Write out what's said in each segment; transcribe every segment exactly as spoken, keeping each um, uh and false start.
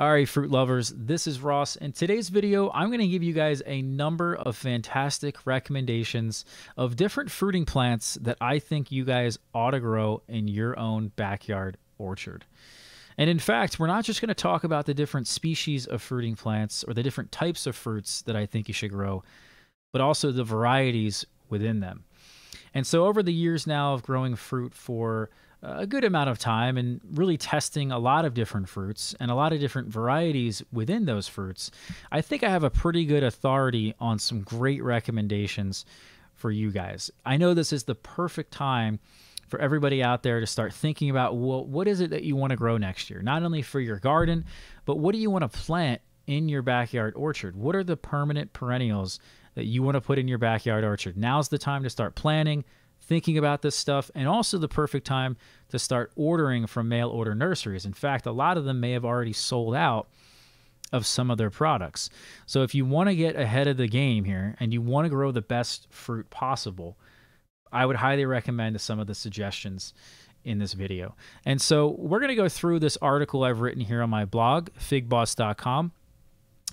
Alright, fruit lovers, this is Ross. In today's video, I'm going to give you guys a number of fantastic recommendations of different fruiting plants that I think you guys ought to grow in your own backyard orchard. And in fact, we're not just going to talk about the different species of fruiting plants or the different types of fruits that I think you should grow, but also the varieties within them. And so over the years now of growing fruit for a good amount of time and really testing a lot of different fruits and a lot of different varieties within those fruits, I think I have a pretty good authority on some great recommendations for you guys. I know this is the perfect time for everybody out there to start thinking about, well, what is it that you want to grow next year? Not only for your garden, but what do you want to plant in your backyard orchard? What are the permanent perennials that you want to put in your backyard orchard? Now's the time to start planning, thinking about this stuff, and also the perfect time to start ordering from mail order nurseries. In fact, a lot of them may have already sold out of some of their products. So if you want to get ahead of the game here and you want to grow the best fruit possible, I would highly recommend some of the suggestions in this video. And so we're going to go through this article I've written here on my blog, fig boss dot com.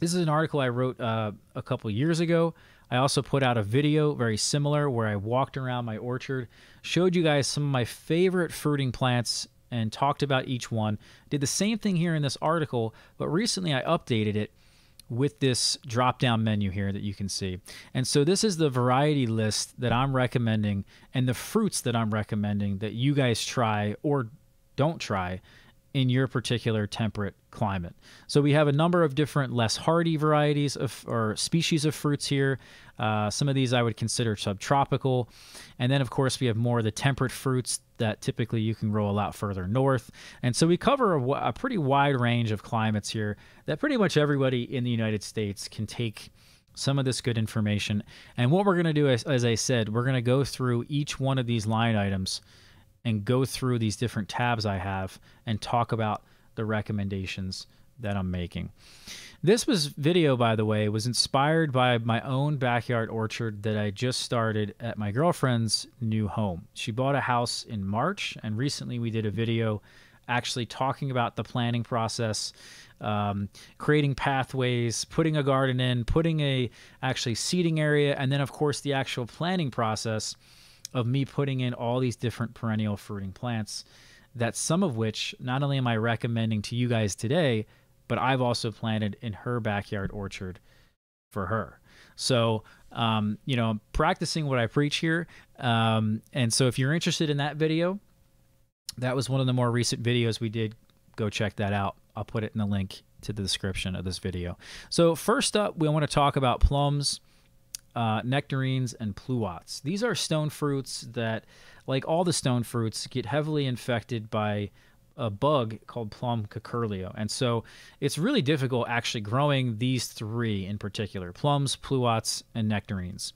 This is an article I wrote uh, a couple years ago. I also put out a video very similar where I walked around my orchard, showed you guys some of my favorite fruiting plants and talked about each one. Did the same thing here in this article, but recently I updated it with this drop-down menu here that you can see. And so this is the variety list that I'm recommending and the fruits that I'm recommending that you guys try or don't try in your particular temperate climate. So we have a number of different less hardy varieties of or species of fruits here. Uh, some of these I would consider subtropical. And then of course we have more of the temperate fruits that typically you can grow a lot further north. And so we cover a, a pretty wide range of climates here that pretty much everybody in the United States can take some of this good information. And what we're gonna do is, as I said, we're gonna go through each one of these line items and go through these different tabs I have and talk about the recommendations that I'm making. This was video, by the way, was inspired by my own backyard orchard that I just started at my girlfriend's new home. She bought a house in March, and recently we did a video actually talking about the planning process, um, creating pathways, putting a garden in, putting a actually seating area, and then of course the actual planning process of me putting in all these different perennial fruiting plants, that some of which not only am I recommending to you guys today, but I've also planted in her backyard orchard for her. So, um, you know, I'm practicing what I preach here. Um, and so if you're interested in that video, that was one of the more recent videos we did. Go check that out. I'll put it in the link to the description of this video. So first up, we want to talk about plums, Uh, nectarines, and pluots. These are stone fruits that, like all the stone fruits, get heavily infected by a bug called Plum Curculio. And so it's really difficult actually growing these three in particular, plums, pluots, and nectarines.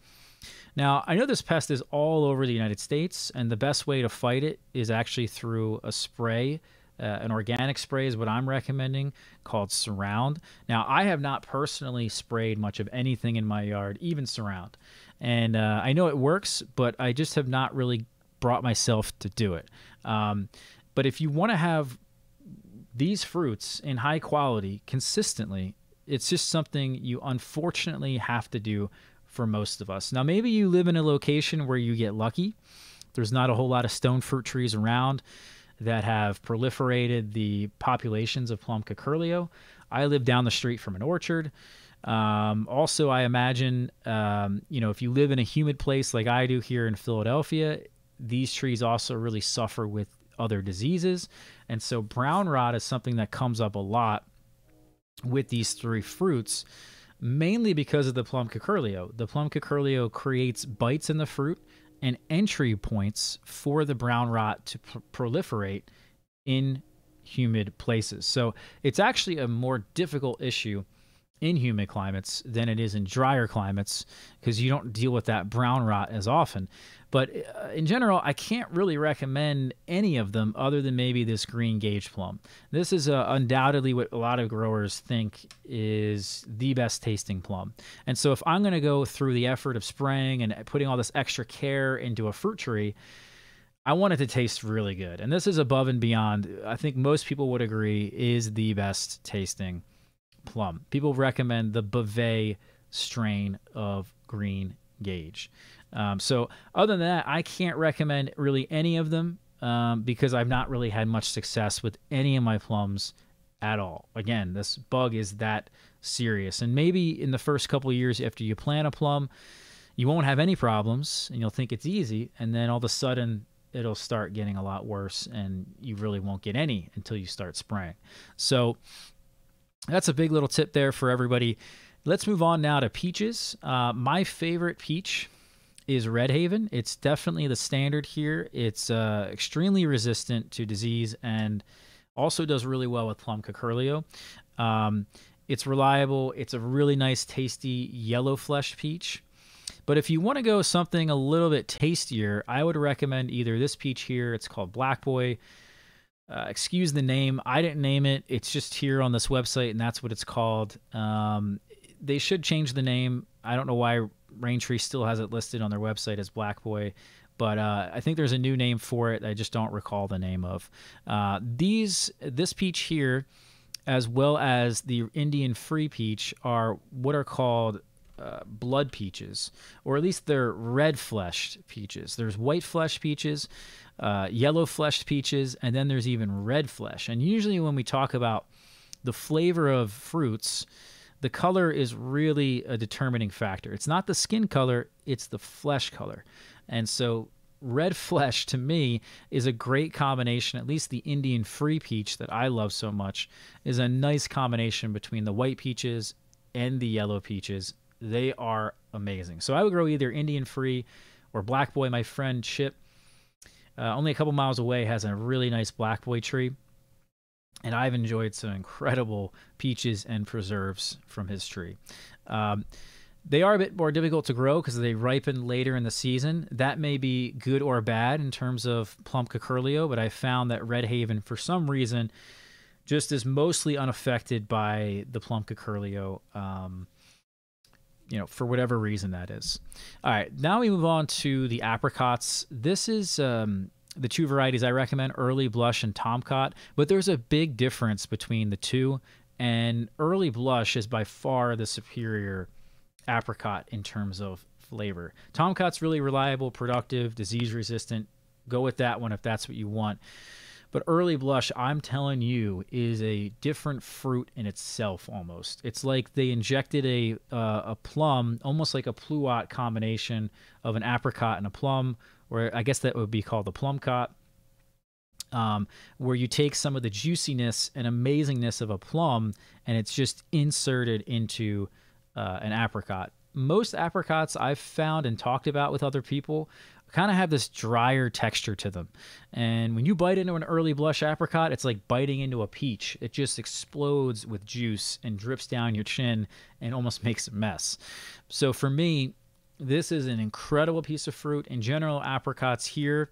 Now, I know this pest is all over the United States, and the best way to fight it is actually through a spray. Uh, an organic spray is what I'm recommending, called Surround. Now, I have not personally sprayed much of anything in my yard, even Surround. And uh, I know it works, but I just have not really brought myself to do it. Um, but if you want to have these fruits in high quality consistently, it's just something you unfortunately have to do for most of us. Now, maybe you live in a location where you get lucky. There's not a whole lot of stone fruit trees around that have proliferated the populations of Plum Curculio. I live down the street from an orchard. Um, also, I imagine, um, you know, if you live in a humid place like I do here in Philadelphia, these trees also really suffer with other diseases. And so brown rot is something that comes up a lot with these three fruits, mainly because of the Plum Curculio. The Plum Curculio creates bites in the fruit and entry points for the brown rot to pr proliferate in humid places. So it's actually a more difficult issue in humid climates than it is in drier climates because you don't deal with that brown rot as often. But uh, in general, I can't really recommend any of them other than maybe this Green Gage plum. This is uh, undoubtedly what a lot of growers think is the best tasting plum. And so if I'm going to go through the effort of spraying and putting all this extra care into a fruit tree, I want it to taste really good. And this is above and beyond. I think most people would agree is the best tasting plum. People recommend the Bavay strain of Green Gage. Um, so other than that, I can't recommend really any of them um, because I've not really had much success with any of my plums at all. Again, this bug is that serious. And maybe in the first couple of years after you plant a plum, you won't have any problems and you'll think it's easy. And then all of a sudden it'll start getting a lot worse and you really won't get any until you start spraying. So that's a big little tip there for everybody. Let's move on now to peaches. Uh, my favorite peach is Red Haven. It's definitely the standard here. It's uh, extremely resistant to disease and also does really well with Plum Curculio. Um, it's reliable. It's a really nice, tasty yellow flesh peach. But if you want to go something a little bit tastier, I would recommend either this peach here. It's called Black Boy. Uh, excuse the name. I didn't name it. It's just here on this website, and that's what it's called. Um, they should change the name. I don't know why Raintree still has it listed on their website as Black Boy, but uh, I think there's a new name for it. I just don't recall the name of. Uh, these, this peach here, as well as the Indian-free peach, are what are called uh, blood peaches, or at least they're red-fleshed peaches. There's white-fleshed peaches, uh, yellow-fleshed peaches, and then there's even red flesh. And usually when we talk about the flavor of fruits, the color is really a determining factor. It's not the skin color, it's the flesh color. And so red flesh to me is a great combination. At least the Indian free peach that I love so much is a nice combination between the white peaches and the yellow peaches. They are amazing. So I would grow either Indian free or Black Boy. My friend Chip, uh, only a couple miles away, has a really nice Black Boy tree. And I've enjoyed some incredible peaches and preserves from his tree. Um, they are a bit more difficult to grow because they ripen later in the season. That may be good or bad in terms of Plum Curculio, but I found that Red Haven, for some reason, just is mostly unaffected by the Plum Curculio, um, you know, for whatever reason that is. All right, now we move on to the apricots. This is... Um, the two varieties I recommend, Early Blush and Tomcot, but there's a big difference between the two, and Early Blush is by far the superior apricot in terms of flavor. Tomcot's really reliable, productive, disease-resistant. Go with that one if that's what you want. But Early Blush, I'm telling you, is a different fruit in itself almost. It's like they injected a, uh, a plum, almost like a pluot combination of an apricot and a plum, or I guess that would be called the plumcot, um, where you take some of the juiciness and amazingness of a plum, and it's just inserted into uh, an apricot. Most apricots I've found and talked about with other people kind of have this drier texture to them. And when you bite into an Early Blush apricot, it's like biting into a peach. It just explodes with juice and drips down your chin and almost makes a mess. So for me, this is an incredible piece of fruit. In general, apricots here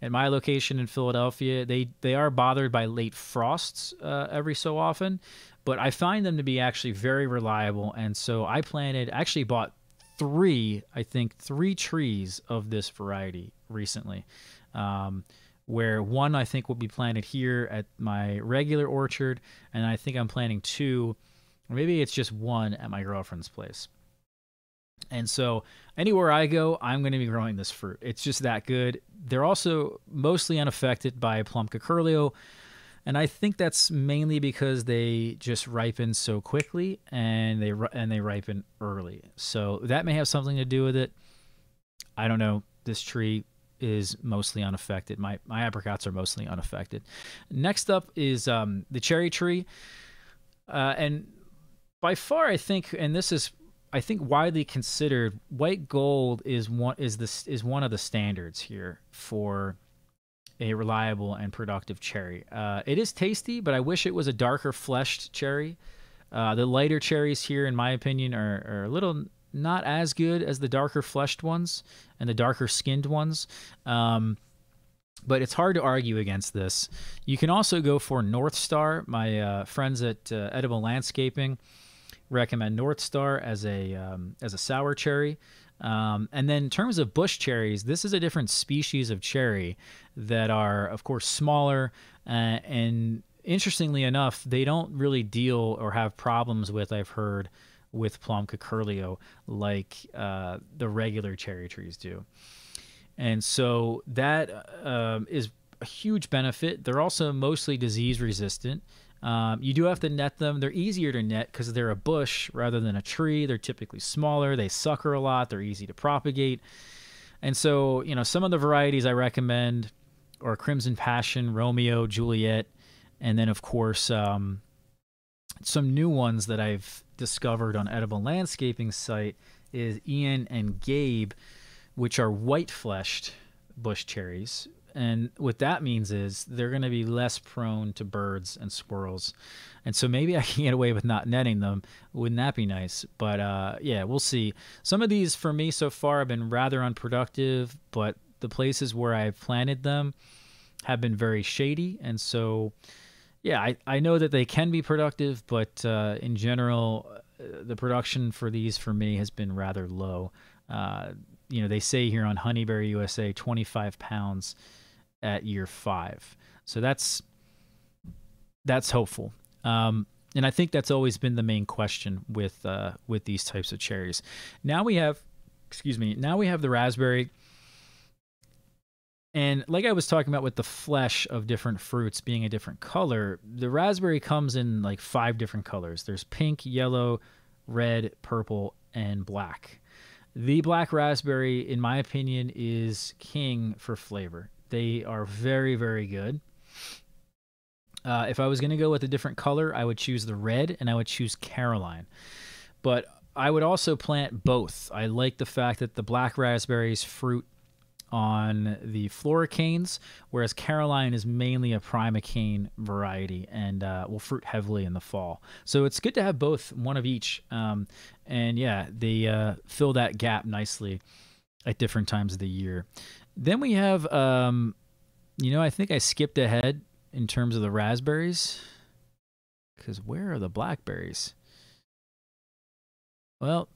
at my location in Philadelphia, they, they are bothered by late frosts uh, every so often, but I find them to be actually very reliable. And so I planted, actually bought three, I think three trees of this variety recently, um, where one I think will be planted here at my regular orchard, and I think I'm planting two, or maybe it's just one at my girlfriend's place. And so anywhere I go, I'm going to be growing this fruit. It's just that good. They're also mostly unaffected by Plum Curculio, and I think that's mainly because they just ripen so quickly, and they and they ripen early. So that may have something to do with it. I don't know. This tree is mostly unaffected. My my apricots are mostly unaffected. Next up is um, the cherry tree, uh, and by far I think, and this is, I think, widely considered, white gold is one is this is one of the standards here for a reliable and productive cherry. Uh, it is tasty, but I wish it was a darker fleshed cherry. Uh, the lighter cherries here, in my opinion, are, are a little not as good as the darker fleshed ones and the darker skinned ones. Um, but it's hard to argue against this. You can also go for North Star. My uh, friends at uh, Edible Landscaping recommend North Star as a um, as a sour cherry. Um, and then in terms of bush cherries, this is a different species of cherry that are, of course, smaller. Uh, and interestingly enough, they don't really deal or have problems with, I've heard, with Plum Curculio like uh, the regular cherry trees do. And so that uh, is a huge benefit. They're also mostly disease resistant. Um, you do have to net them. They're easier to net because they're a bush rather than a tree. They're typically smaller. They sucker a lot. They're easy to propagate. And so, you know, some of the varieties I recommend are Crimson Passion, Romeo, Juliet, and then, of course, um, some new ones that I've discovered on Edible Landscaping's site is Ian and Gabe, which are white-fleshed bush cherries. And what that means is they're going to be less prone to birds and squirrels. And so maybe I can get away with not netting them. Wouldn't that be nice? But uh, yeah, we'll see. Some of these for me so far have been rather unproductive, but the places where I've planted them have been very shady. And so, yeah, I, I know that they can be productive, but uh, in general, uh, the production for these for me has been rather low. Uh, you know, they say here on Honeyberry U S A, twenty-five pounds at year five. So that's that's hopeful. Um, and I think that's always been the main question with uh, with these types of cherries. Now we have, excuse me, now we have the raspberry. And like I was talking about with the flesh of different fruits being a different color, the raspberry comes in like five different colors. There's pink, yellow, red, purple, and black. The black raspberry, in my opinion, is king for flavor. They are very, very good. Uh, if I was going to go with a different color, I would choose the red, and I would choose Caroline. But I would also plant both. I like the fact that the black raspberries fruit on the floricanes, whereas Caroline is mainly a primocane variety and uh, will fruit heavily in the fall. So it's good to have both, one of each. Um, and yeah, they uh, fill that gap nicely at different times of the year. Then we have, um, you know, I think I skipped ahead in terms of the raspberries, because where are the blackberries? Well,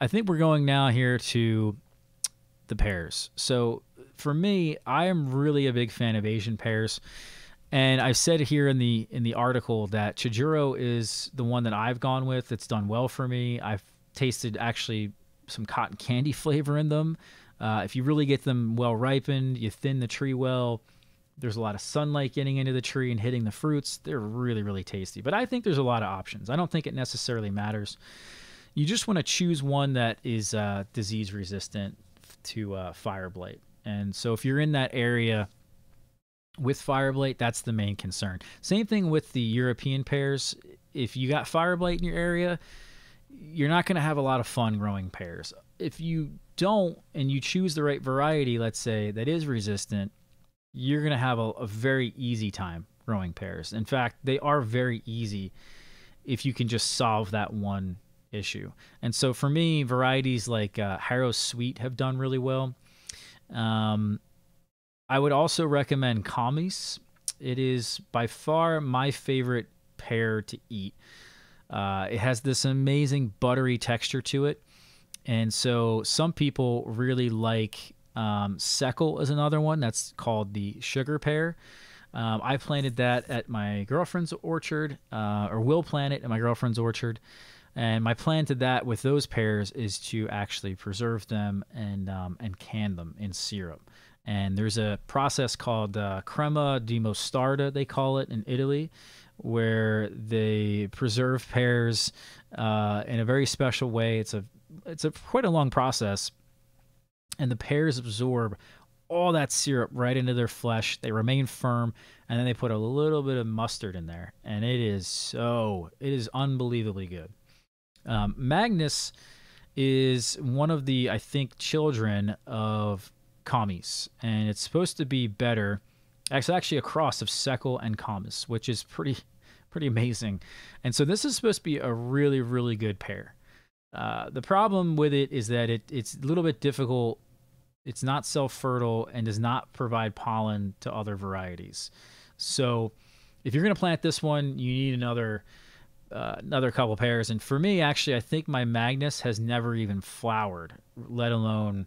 I think we're going now here to the pears. So for me, I am really a big fan of Asian pears. And I've said here in the in the article that Chijuro is the one that I've gone with. It's done well for me. I've tasted actually some cotton candy flavor in them. Uh, if you really get them well ripened, you thin the tree well, there's a lot of sunlight getting into the tree and hitting the fruits. They're really, really tasty. But I think there's a lot of options. I don't think it necessarily matters. You just want to choose one that is uh, disease resistant to uh, fire blight. And so if you're in that area with fire blight, that's the main concern. Same thing with the European pears. If you got fire blight in your area, you're not going to have a lot of fun growing pears. If you don't and you choose the right variety, let's say, that is resistant, you're going to have a, a very easy time growing pears. In fact, they are very easy if you can just solve that one issue. And so for me, varieties like uh, Harrow Sweet have done really well. Um, I would also recommend Comice. It is by far my favorite pear to eat. Uh, it has this amazing buttery texture to it. And so some people really like um, Seckel is another one that's called the sugar pear. Um, I planted that at my girlfriend's orchard, uh, or will plant it at my girlfriend's orchard. And my plan to that with those pears is to actually preserve them and um, and can them in syrup. And there's a process called uh, crema di mostarda, they call it in Italy, where they preserve pears uh, in a very special way. It's a it's a quite a long process, and the pears absorb all that syrup right into their flesh. They remain firm, and then they put a little bit of mustard in there, and it is so it is unbelievably good. Um, Magnus is one of the, I think, children of Comice, and it's supposed to be better. It's actually a cross of Seckel and Comice, which is pretty, pretty amazing. And so this is supposed to be a really, really good pear. Uh, the problem with it is that it, it's a little bit difficult. It's not self-fertile and does not provide pollen to other varieties. So if you're going to plant this one, you need another uh, another couple pairs. And for me, actually, I think my Magnus has never even flowered, let alone,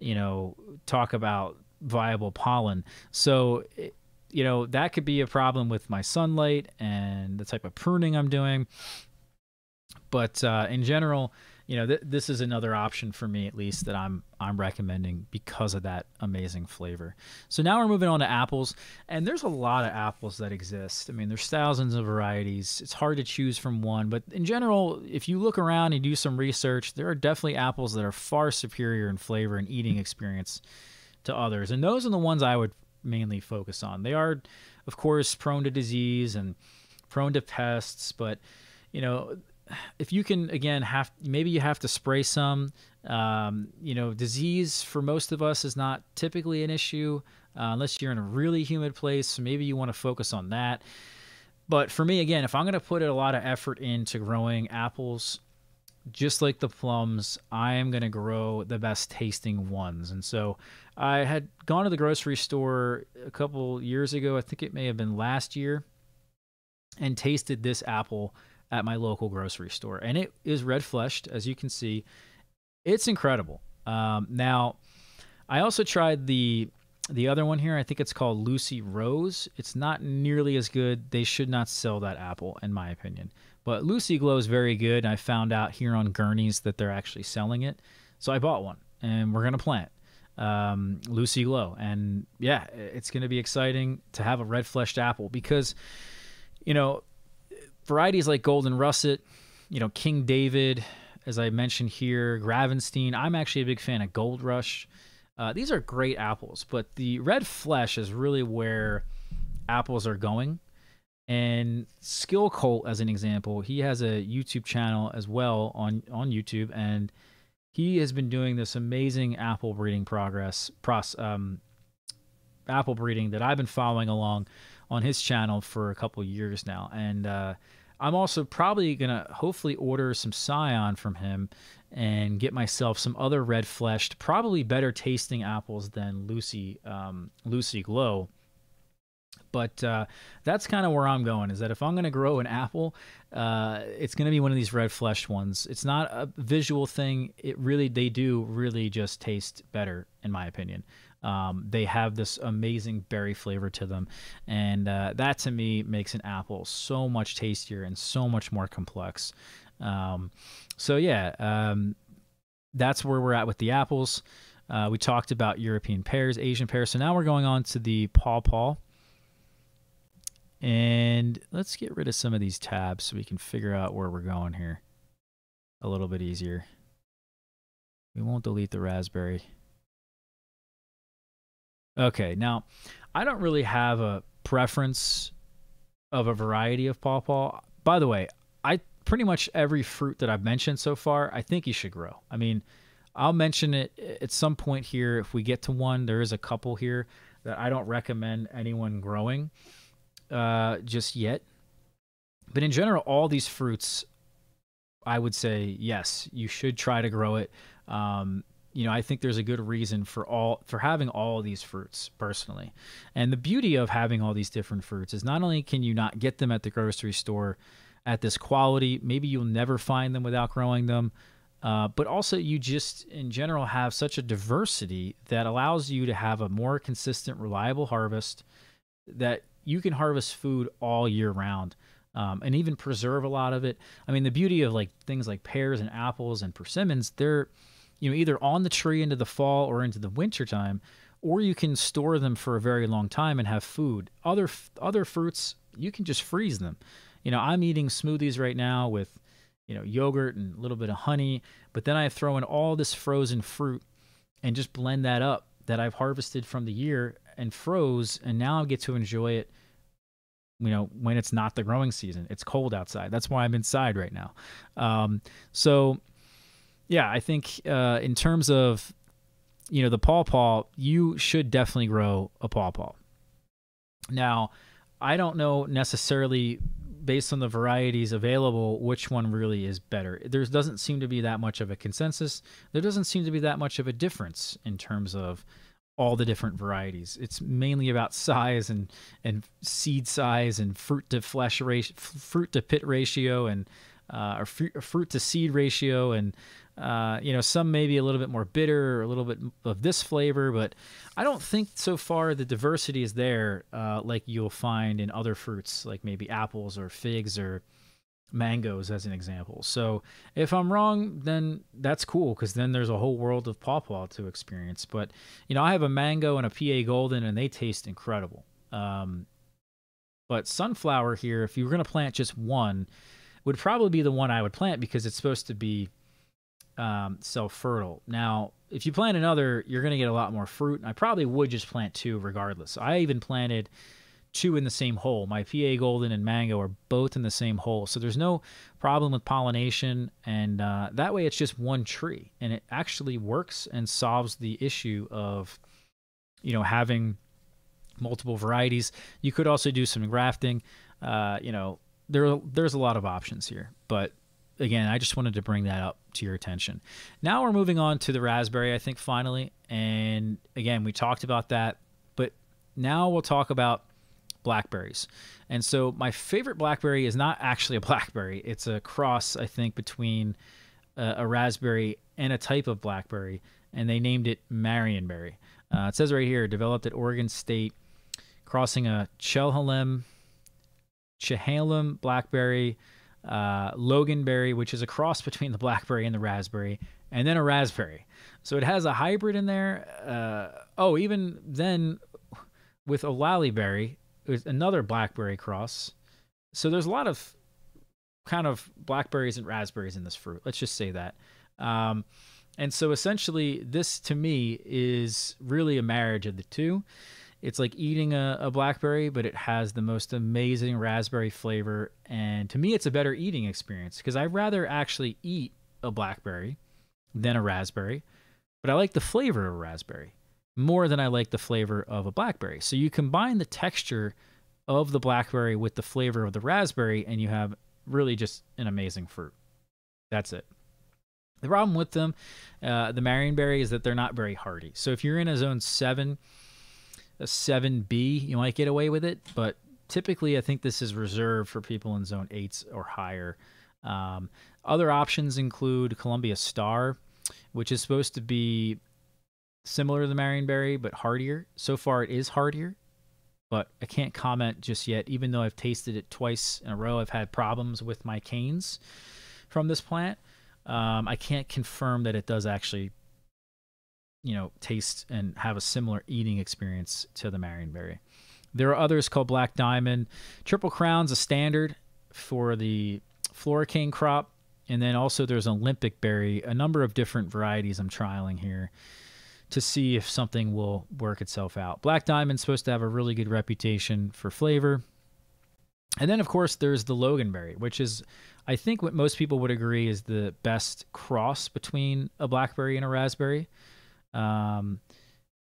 you know, talk about viable pollen. So, it, you know, that could be a problem with my sunlight and the type of pruning I'm doing. But uh, in general, you know, th this is another option for me, at least, that I'm I'm recommending because of that amazing flavor. So now we're moving on to apples, and there's a lot of apples that exist. I mean, there's thousands of varieties. It's hard to choose from one, but in general, if you look around and do some research, there are definitely apples that are far superior in flavor and eating experience to others, and those are the ones I would mainly focus on. They are, of course, prone to disease and prone to pests, but, you know, if you can, again, have, maybe you have to spray some, um, you know, disease for most of us is not typically an issue uh, unless you're in a really humid place. So maybe you want to focus on that. But for me, again, if I'm going to put a lot of effort into growing apples, just like the plums, I am going to grow the best tasting ones. And so I had gone to the grocery store a couple years ago. I think it may have been last year, and tasted this apple at my local grocery store, and it is red fleshed, as you can see. It's incredible. Um, now, I also tried the the other one here. I think it's called Lucy Rose. It's not nearly as good. They should not sell that apple, in my opinion. But Lucy Glow is very good. I found out here on Gurney's that they're actually selling it, so I bought one, and we're gonna plant um, Lucy Glow. And yeah, it's gonna be exciting to have a red fleshed apple because, you know, varieties like Golden Russet, you know, King David, as I mentioned here, Gravenstein. I'm actually a big fan of Gold Rush. Uh, these are great apples, but the red flesh is really where apples are going. And Skill Colt, as an example, he has a YouTube channel as well on, on YouTube, and he has been doing this amazing apple breeding progress, pros, um, apple breeding that I've been following along on his channel for a couple years now. And uh, I'm also probably gonna hopefully order some Scion from him and get myself some other red fleshed, probably better tasting apples than Lucy um, Lucy Glow. But uh, that's kind of where I'm going, is that if I'm gonna grow an apple, uh, it's gonna be one of these red fleshed ones. It's not a visual thing. It really, they do really just taste better, in my opinion. Um, they have this amazing berry flavor to them, and uh, that to me makes an apple so much tastier and so much more complex. Um, so yeah, um, that's where we're at with the apples. Uh, we talked about European pears, Asian pears, so now we're going on to the pawpaw. And let's get rid of some of these tabs so we can figure out where we're going here a little bit easier. We won't delete the raspberry. Okay, now, I don't really have a preference of a variety of pawpaw. By the way, I pretty much every fruit that I've mentioned so far, I think you should grow. I mean, I'll mention it at some point here if we get to one. There is a couple here that I don't recommend anyone growing uh, just yet. But in general, all these fruits, I would say, yes, you should try to grow it. Um, You know, I think there's a good reason for all for having all of these fruits personally. And the beauty of having all these different fruits is not only can you not get them at the grocery store at this quality, maybe you'll never find them without growing them, uh, but also you just in general have such a diversity that allows you to have a more consistent, reliable harvest that you can harvest food all year round. Um, and even preserve a lot of it. I mean, the beauty of like things like pears and apples and persimmons, they're you know, either on the tree into the fall or into the winter time, or you can store them for a very long time and have food. Other other fruits, you can just freeze them. You know, I'm eating smoothies right now with, you know, yogurt and a little bit of honey, but then I throw in all this frozen fruit and just blend that up that I've harvested from the year and froze, and now I get to enjoy it, you know, when it's not the growing season. It's cold outside. That's why I'm inside right now. Um, so... Yeah, I think uh, in terms of, you know, the pawpaw, you should definitely grow a pawpaw. Now, I don't know necessarily based on the varieties available which one really is better. There doesn't seem to be that much of a consensus. There doesn't seem to be that much of a difference in terms of all the different varieties. It's mainly about size and and seed size and fruit to flesh ratio, fruit to pit ratio, and uh, or fruit, fruit to seed ratio, and uh, you know, some may be a little bit more bitter or a little bit of this flavor, but I don't think so far the diversity is there uh, like you'll find in other fruits, like maybe apples or figs or mangoes as an example. So if I'm wrong, then that's cool, because then there's a whole world of pawpaw to experience. But you know, I have a mango and a P A Golden, and they taste incredible. Um, but sunflower here, if you were going to plant just one, would probably be the one I would plant, because it's supposed to be um, self-fertile. Now, if you plant another, you're going to get a lot more fruit. And I probably would just plant two regardless. I even planted two in the same hole. My P A Golden and Mango are both in the same hole. So there's no problem with pollination. And uh, that way it's just one tree. And it actually works and solves the issue of, you know, having multiple varieties. You could also do some grafting. Uh, you know, there there's a lot of options here. But again, I just wanted to bring that up to your attention. Now we're moving on to the raspberry, I think, finally. And again, we talked about that. But now we'll talk about blackberries. And so my favorite blackberry is not actually a blackberry. It's a cross, I think, between uh, a raspberry and a type of blackberry, and they named it Marionberry. Uh, it says right here, developed at Oregon State, crossing a Chehalem, Chehalem blackberry, uh, Loganberry, which is a cross between the blackberry and the raspberry, and then a raspberry. So it has a hybrid in there. Uh, oh, even then with Olalyberry, there's another blackberry cross. So there's a lot of kind of blackberries and raspberries in this fruit. Let's just say that. Um, and so essentially this to me is really a marriage of the two. It's like eating a, a blackberry, but it has the most amazing raspberry flavor. And to me, it's a better eating experience, because I'd rather actually eat a blackberry than a raspberry. But I like the flavor of a raspberry more than I like the flavor of a blackberry. So you combine the texture of the blackberry with the flavor of the raspberry, and you have really just an amazing fruit. That's it. The problem with them, uh, the Marionberry, is that they're not very hardy. So if you're in a zone seven, a seven B, you might get away with it. But typically, I think this is reserved for people in zone eights or higher. Um, other options include Columbia Star, which is supposed to be similar to the Marionberry, but hardier. So far, it is hardier, but I can't comment just yet. Even though I've tasted it twice in a row, I've had problems with my canes from this plant. Um, I can't confirm that it does actually, you know, taste and have a similar eating experience to the Marionberry. There are others called Black Diamond. Triple Crown's a standard for the Flora cane crop. And then also there's Olympic Berry, a number of different varieties I'm trialing here to see if something will work itself out. Black Diamond's supposed to have a really good reputation for flavor. And then, of course, there's the Loganberry, which is, I think, what most people would agree is the best cross between a blackberry and a raspberry. Um,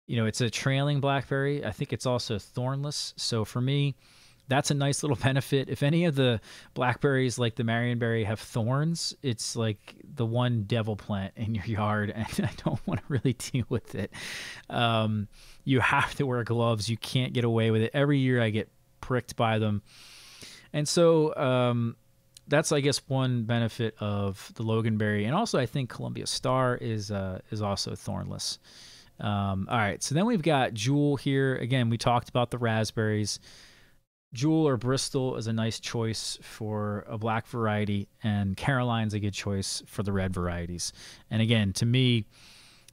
you know, it's a trailing blackberry. I think it's also thornless. So for me, that's a nice little benefit. If any of the blackberries, like the Marionberry, have thorns, it's like the one devil plant in your yard, and I don't want to really deal with it. Um, you have to wear gloves. You can't get away with it. Every year I get pricked by them. And so um, that's, I guess, one benefit of the Loganberry. And also I think Columbia Star is, uh, is also thornless. Um, all right, so then we've got Jewel here. Again, we talked about the raspberries. Jewel or Bristol is a nice choice for a black variety, and Caroline's a good choice for the red varieties. And again, to me,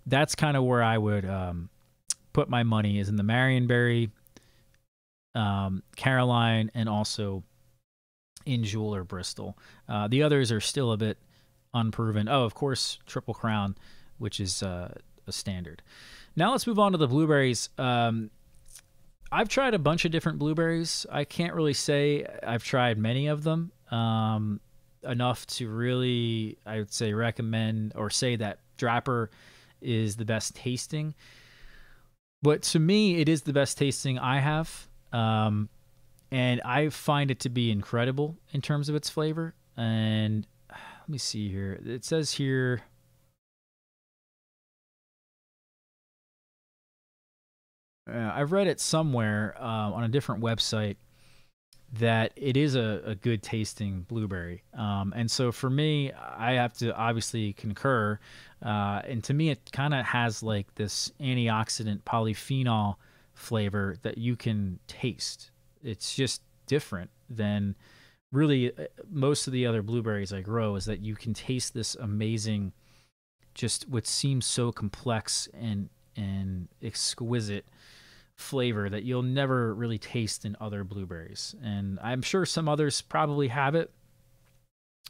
that's kind of where I would um, put my money, is in the Marionberry, um, Caroline, and also in Jewel or Bristol. Uh, the others are still a bit unproven. Oh, of course, Triple Crown, which is uh, a standard. Now let's move on to the blueberries. Um, I've tried a bunch of different blueberries. I can't really say I've tried many of them um, enough to really, I would say, recommend or say that Draper is the best tasting. But to me, it is the best tasting I have. Um, and I find it to be incredible in terms of its flavor. And let me see here. It says here, Uh, I've read it somewhere uh, on a different website that it is a, a good tasting blueberry. Um, and so for me, I have to obviously concur. Uh, and to me, it kind of has like this antioxidant polyphenol flavor that you can taste. It's just different than really most of the other blueberries I grow, is that you can taste this amazing, just what seems so complex and and exquisite flavor that you'll never really taste in other blueberries. And I'm sure some others probably have it.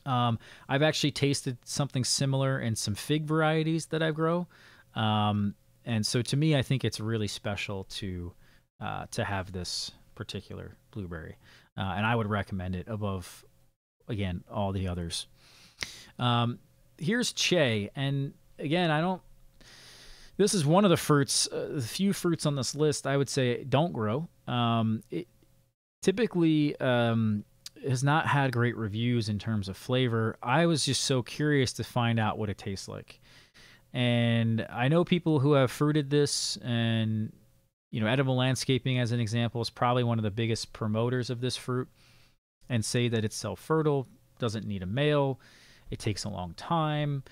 Um, I've actually tasted something similar in some fig varieties that I grow. Um, and so to me, I think it's really special to, uh, to have this particular blueberry. Uh, and I would recommend it above, again, all the others. Um, here's Che. And again, I don't, this is one of the fruits, uh, the few fruits on this list I would say don't grow. Um, it typically um, has not had great reviews in terms of flavor. I was just so curious to find out what it tastes like. And I know people who have fruited this, and, you know, Edible Landscaping, as an example, is probably one of the biggest promoters of this fruit, and say that it's self-fertile, doesn't need a male, it takes a long time.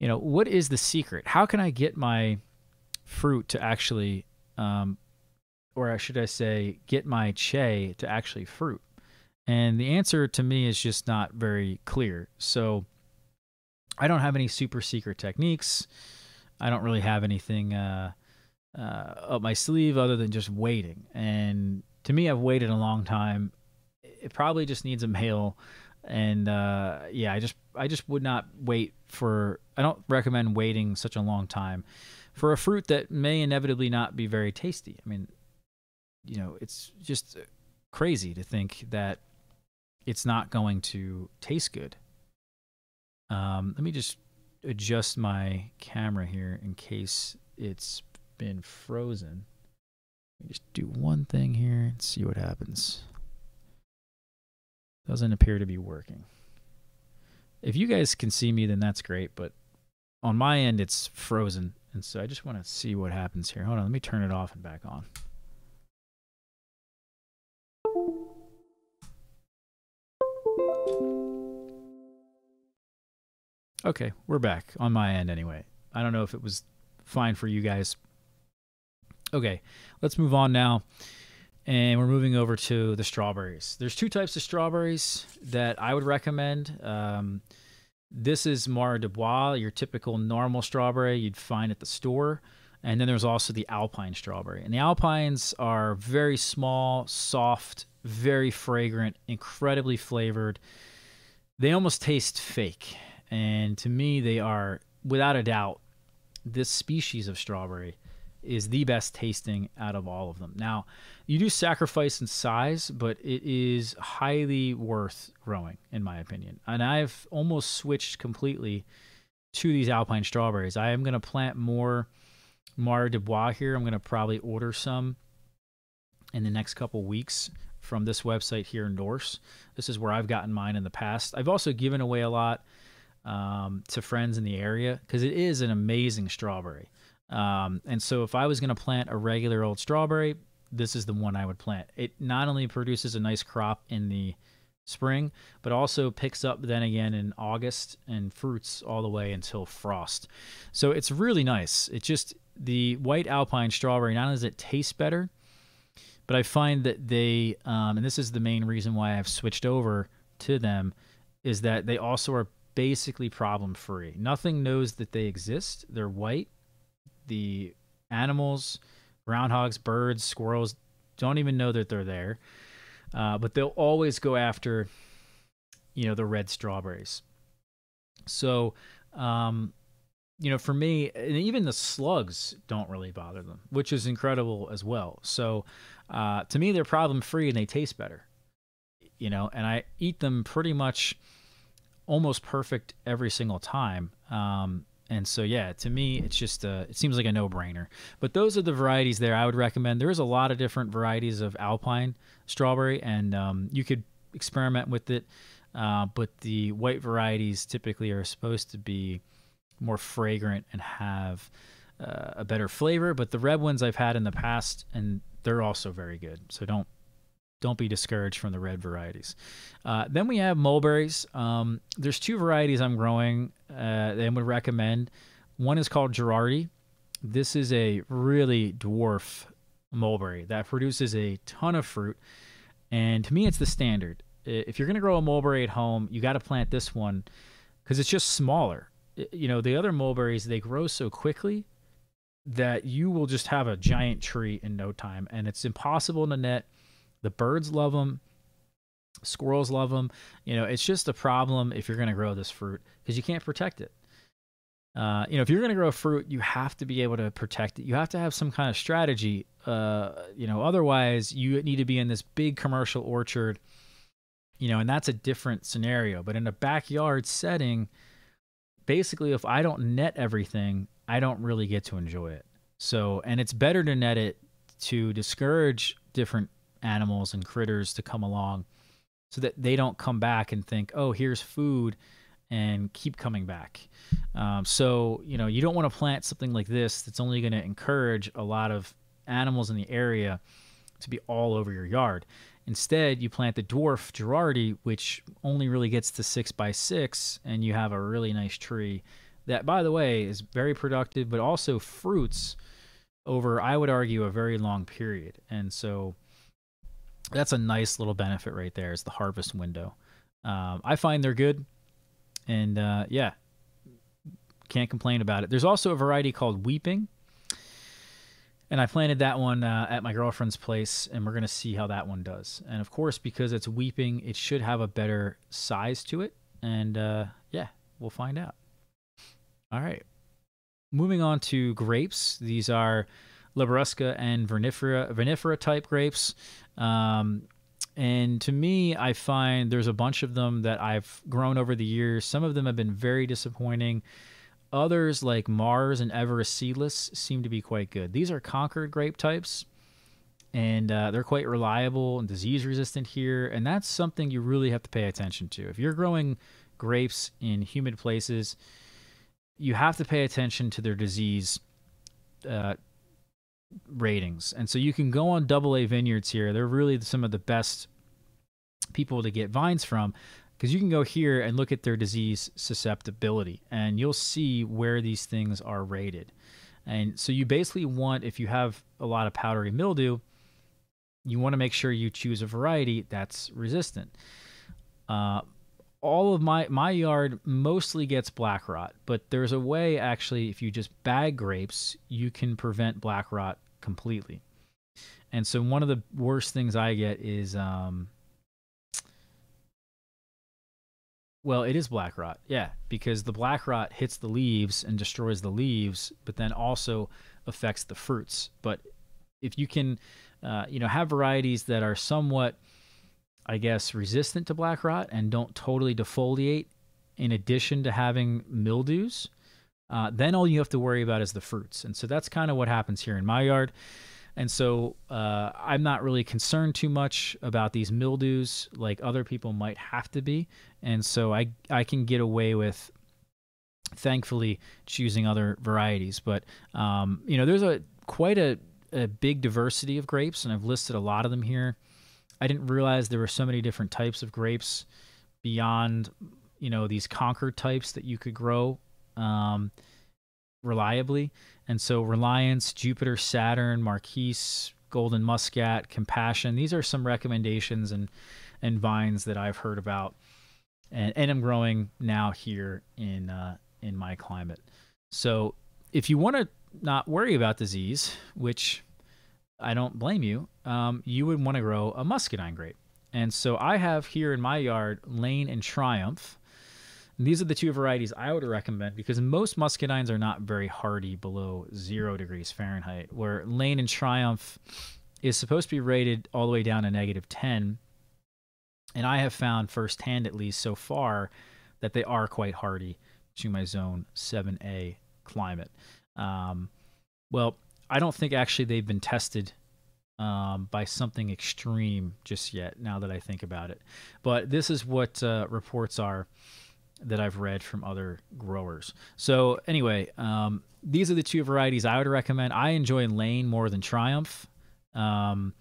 You know, what is the secret? How can I get my fruit to actually, um, or should I say, get my Che to actually fruit? And the answer to me is just not very clear. So I don't have any super secret techniques. I don't really have anything uh, uh, up my sleeve other than just waiting. And to me, I've waited a long time. It probably just needs a male. And uh, yeah, I just I just would not wait for. I don't recommend waiting such a long time for a fruit that may inevitably not be very tasty. I mean, you know, it's just crazy to think that it's not going to taste good. Um, let me just adjust my camera here in case it's been frozen. Let me just do one thing here and see what happens. Doesn't appear to be working. If you guys can see me, then that's great, but on my end, it's frozen, and so I just want to see what happens here. Hold on, let me turn it off and back on. Okay, we're back, on my end anyway. I don't know if it was fine for you guys. Okay, let's move on now. And we're moving over to the strawberries. There's two types of strawberries that I would recommend. Um, this is Mara des Bois, your typical normal strawberry you'd find at the store. And then there's also the Alpine strawberry. And the Alpines are very small, soft, very fragrant, incredibly flavored. They almost taste fake. And to me, they are, without a doubt, this species of strawberry is the best tasting out of all of them. Now, you do sacrifice in size, but it is highly worth growing, in my opinion. And I've almost switched completely to these Alpine strawberries. I am going to plant more Mara des Bois here. I'm going to probably order some in the next couple weeks from this website here in Norse. This is where I've gotten mine in the past. I've also given away a lot um, to friends in the area because it is an amazing strawberry. Um, and so if I was going to plant a regular old strawberry, this is the one I would plant. It not only produces a nice crop in the spring, but also picks up then again in August and fruits all the way until frost. So it's really nice. It's just the white Alpine strawberry, not only does it taste better, but I find that they, um, and this is the main reason why I've switched over to them, is that they also are basically problem-free. Nothing knows that they exist. They're white. The animals, groundhogs, birds, squirrels, don't even know that they're there. Uh, but they'll always go after, you know, the red strawberries. So, um, you know, for me, and even the slugs don't really bother them, which is incredible as well. So uh, to me, they're problem-free and they taste better, you know, and I eat them pretty much almost perfect every single time. Um And so, yeah, to me, it's just uh, it seems like a no-brainer. But those are the varieties there I would recommend. There is a lot of different varieties of Alpine strawberry, and um, you could experiment with it. Uh, but the white varieties typically are supposed to be more fragrant and have uh, a better flavor. But the red ones I've had in the past, and they're also very good. So don't don't be discouraged from the red varieties. Uh, then we have mulberries. Um, there's two varieties I'm growing uh, and would recommend. One is called Gerardi. This is a really dwarf mulberry that produces a ton of fruit. And to me, it's the standard. If you're going to grow a mulberry at home, you got to plant this one because it's just smaller. You know, the other mulberries, they grow so quickly that you will just have a giant tree in no time. And it's impossible to net. The birds love them. Squirrels love them. You know, it's just a problem if you're going to grow this fruit because you can't protect it. Uh, you know, if you're going to grow fruit, you have to be able to protect it. You have to have some kind of strategy. Uh, you know, otherwise you need to be in this big commercial orchard, you know, and that's a different scenario. But in a backyard setting, basically, if I don't net everything, I don't really get to enjoy it. So, and it's better to net it to discourage different animals and critters to come along so that they don't come back and think, oh, here's food, and keep coming back. Um, so, you know, you don't want to plant something like this that's only going to encourage a lot of animals in the area to be all over your yard. Instead, you plant the dwarf Gerardi, which only really gets to six by six, and you have a really nice tree that, by the way, is very productive, but also fruits over, I would argue, a very long period. And so that's a nice little benefit right there, is the harvest window. Um, I find they're good. And uh, yeah, can't complain about it. There's also a variety called Weeping. And I planted that one uh, at my girlfriend's place, and we're going to see how that one does. And of course, because it's Weeping, it should have a better size to it. And uh, yeah, we'll find out. All right. Moving on to grapes. These are Labrusca and Vernifera, Vernifera type grapes. Um, And to me, I find there's a bunch of them that I've grown over the years. Some of them have been very disappointing. Others, like Mars and Everest Seedless, seem to be quite good. These are Concord grape types, and uh, they're quite reliable and disease-resistant here. And that's something you really have to pay attention to. If you're growing grapes in humid places, you have to pay attention to their disease uh ratings. And so you can go on double A vineyards here. They're really some of the best people to get vines from, because you can go here and look at their disease susceptibility, and you'll see where these things are rated. And so you basically want, if you have a lot of powdery mildew, you want to make sure you choose a variety that's resistant. Uh, all of my, my yard mostly gets black rot, but there's a way, actually, if you just bag grapes, you can prevent black rot completely. And so one of the worst things I get is, um, well, it is black rot. Yeah, because the black rot hits the leaves and destroys the leaves, but then also affects the fruits. But if you can, uh, you know, have varieties that are somewhat, I guess, resistant to black rot and don't totally defoliate, in addition to having mildews, uh, then all you have to worry about is the fruits. And so that's kind of what happens here in my yard. And so uh, I'm not really concerned too much about these mildews like other people might have to be. And so I, I can get away with, thankfully, choosing other varieties. But, um, you know, there's a quite a, a big diversity of grapes, and I've listed a lot of them here. I didn't realize there were so many different types of grapes beyond, you know, these Concord types that you could grow um, reliably. And so Reliance, Jupiter, Saturn, Marquise, Golden Muscat, Compassion, these are some recommendations and, and vines that I've heard about and, and I'm growing now here in, uh, in my climate. So if you want to not worry about disease, which I don't blame you, um, you would want to grow a muscadine grape. And so I have here in my yard Lane and Triumph. And these are the two varieties I would recommend, because most muscadines are not very hardy below zero degrees Fahrenheit, where Lane and Triumph is supposed to be rated all the way down to negative ten. And I have found firsthand, at least so far, that they are quite hardy to my zone seven A climate. Um, well, I don't think actually they've been tested um, by something extreme just yet, now that I think about it. But this is what uh, reports are that I've read from other growers. So anyway, um, these are the two varieties I would recommend. I enjoy Lane more than Triumph. Um,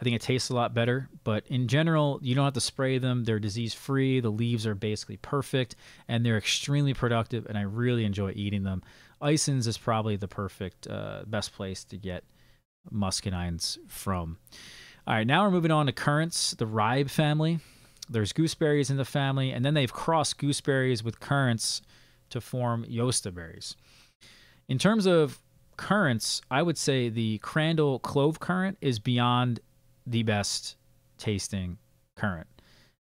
I think it tastes a lot better, but in general, you don't have to spray them. They're disease-free. The leaves are basically perfect, and they're extremely productive, and I really enjoy eating them. Ison's is probably the perfect, uh, best place to get muscadines from. All right, now we're moving on to currants, the Ribe family. There's gooseberries in the family, and then they've crossed gooseberries with currants to form Yosta berries. In terms of currants, I would say the Crandall clove currant is beyond the best tasting currant.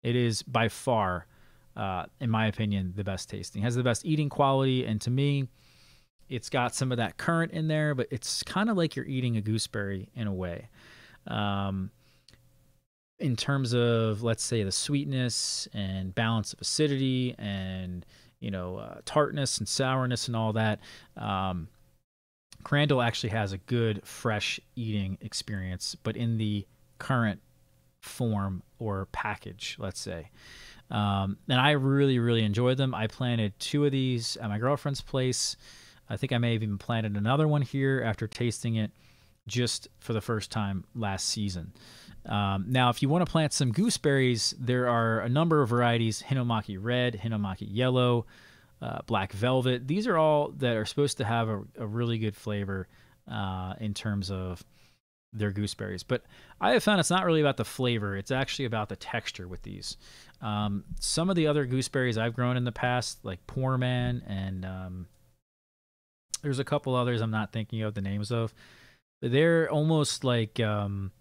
It is by far, uh, in my opinion, the best tasting. It has the best eating quality, and to me, it's got some of that currant in there, but it's kind of like you're eating a gooseberry in a way. Um, in terms of, let's say, the sweetness and balance of acidity and, you know, uh, tartness and sourness and all that, um, Crandall actually has a good, fresh eating experience, but in the currant form or package, let's say. Um, and I really, really enjoy them. I planted two of these at my girlfriend's place. I think I may have even planted another one here after tasting it just for the first time last season. Um, now, if you want to plant some gooseberries, there are a number of varieties: Hinomaki Red, Hinomaki Yellow, uh, Black Velvet. These are all that are supposed to have a, a really good flavor uh, in terms of their gooseberries. But I have found it's not really about the flavor. It's actually about the texture with these. Um, some of the other gooseberries I've grown in the past, like Poor Man, and um, there's a couple others I'm not thinking of the names of. They're almost like, um,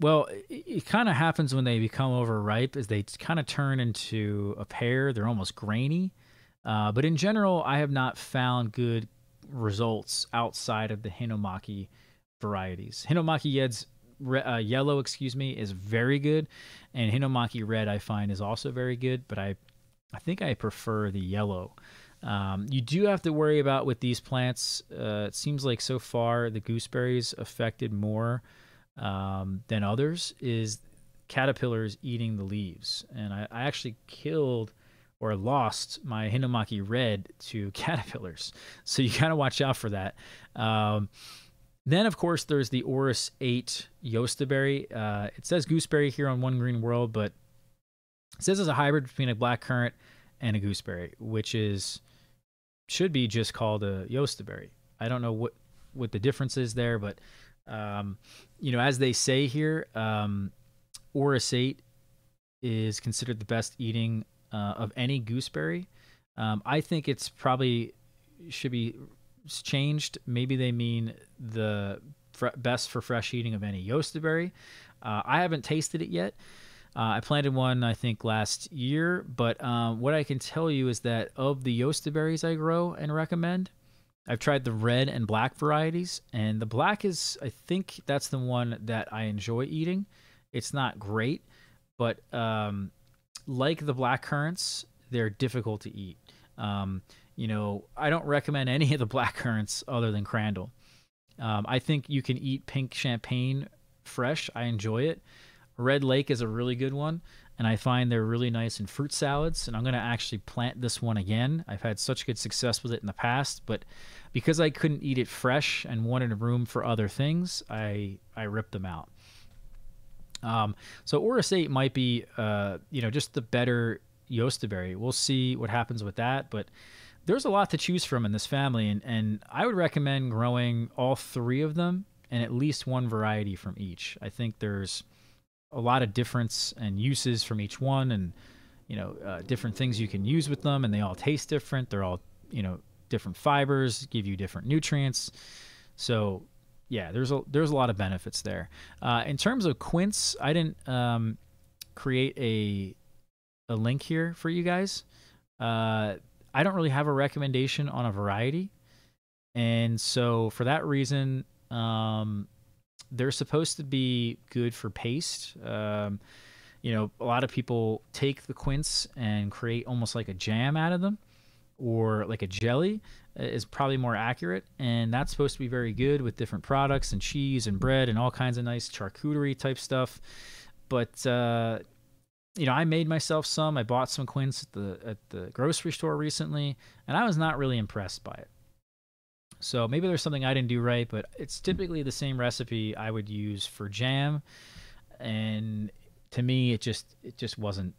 well, it, it kind of happens when they become overripe, is they kind of turn into a pear. They're almost grainy. Uh, but in general, I have not found good results outside of the Hinomaki varieties. Hinomaki Yed's, uh, Yellow, excuse me, is very good. And Hinomaki Red, I find, is also very good. But I, I think I prefer the yellow. Um, you do have to worry about with these plants, uh, it seems like so far the gooseberries affected more um, than others, is caterpillars eating the leaves. And I, I actually killed or lost my Hinomaki Red to caterpillars. So you got to watch out for that. Um, then, of course, there's the Orris eight Yostaberry. Uh, it says gooseberry here on One Green World, but it says it's a hybrid between a blackcurrant and a gooseberry, which is... should be just called a Yostaberry. I don't know what, what the difference is there, but, um, you know, as they say here, um, Orris eight is considered the best eating uh, of any gooseberry. Um, I think it's probably should be changed. Maybe they mean the best for fresh eating of any Yostaberry. Uh, I haven't tasted it yet. Uh, I planted one, I think, last year, but um, what I can tell you is that of the Yosta berries I grow and recommend, I've tried the red and black varieties, and the black is, I think that's the one that I enjoy eating. It's not great, but um, like the black currants, they're difficult to eat. Um, you know, I don't recommend any of the black currants other than Crandall. Um, I think you can eat pink champagne fresh. I enjoy it. Red Lake is a really good one, and I find they're really nice in fruit salads, and I'm going to actually plant this one again. I've had such good success with it in the past, but because I couldn't eat it fresh and wanted room for other things, I, I ripped them out. Um, so Orris eight might be, uh, you know, just the better Yostaberry. We'll see what happens with that, but there's a lot to choose from in this family, and, and I would recommend growing all three of them and at least one variety from each. I think there's a lot of difference and uses from each one, and, you know, uh, different things you can use with them, and they all taste different. They're all, you know, different fibers, give you different nutrients. So yeah, there's a, there's a lot of benefits there. Uh, in terms of quince, I didn't, um, create a, a link here for you guys. Uh, I don't really have a recommendation on a variety. And so for that reason, um, they're supposed to be good for paste. Um, you know, a lot of people take the quince and create almost like a jam out of them, or like a jelly is probably more accurate. And that's supposed to be very good with different products and cheese and bread and all kinds of nice charcuterie type stuff. But uh, you know, I made myself some. I bought some quince at the at the grocery store recently, and I was not really impressed by it. So maybe there's something I didn't do right, but it's typically the same recipe I would use for jam, and to me, it just it just wasn't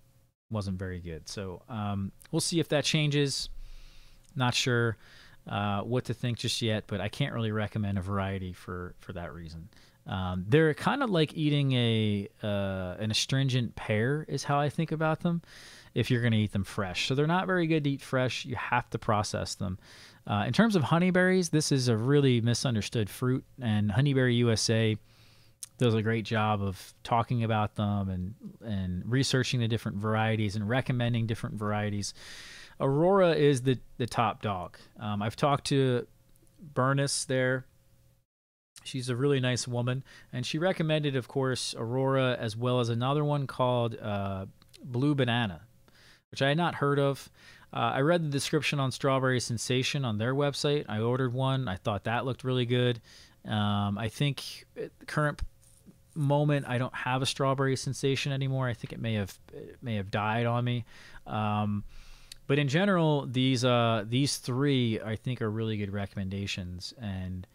wasn't very good. So um, we'll see if that changes. Not sure uh, what to think just yet, but I can't really recommend a variety for for that reason. Um, they're kind of like eating a uh, an astringent pear is how I think about them if you're going to eat them fresh. So they're not very good to eat fresh. You have to process them. Uh, in terms of honeyberries, this is a really misunderstood fruit, and Honeyberry U S A does a great job of talking about them and, and researching the different varieties and recommending different varieties. Aurora is the, the top dog. Um, I've talked to Bernice there. She's a really nice woman, and she recommended, of course, Aurora, as well as another one called uh, Blue Banana, which I had not heard of. Uh, I read the description on Strawberry Sensation on their website. I ordered one. I thought that looked really good. Um, I think at the current moment, I don't have a Strawberry Sensation anymore. I think it may have it may have died on me. Um, but in general, these uh, these three, I think, are really good recommendations, and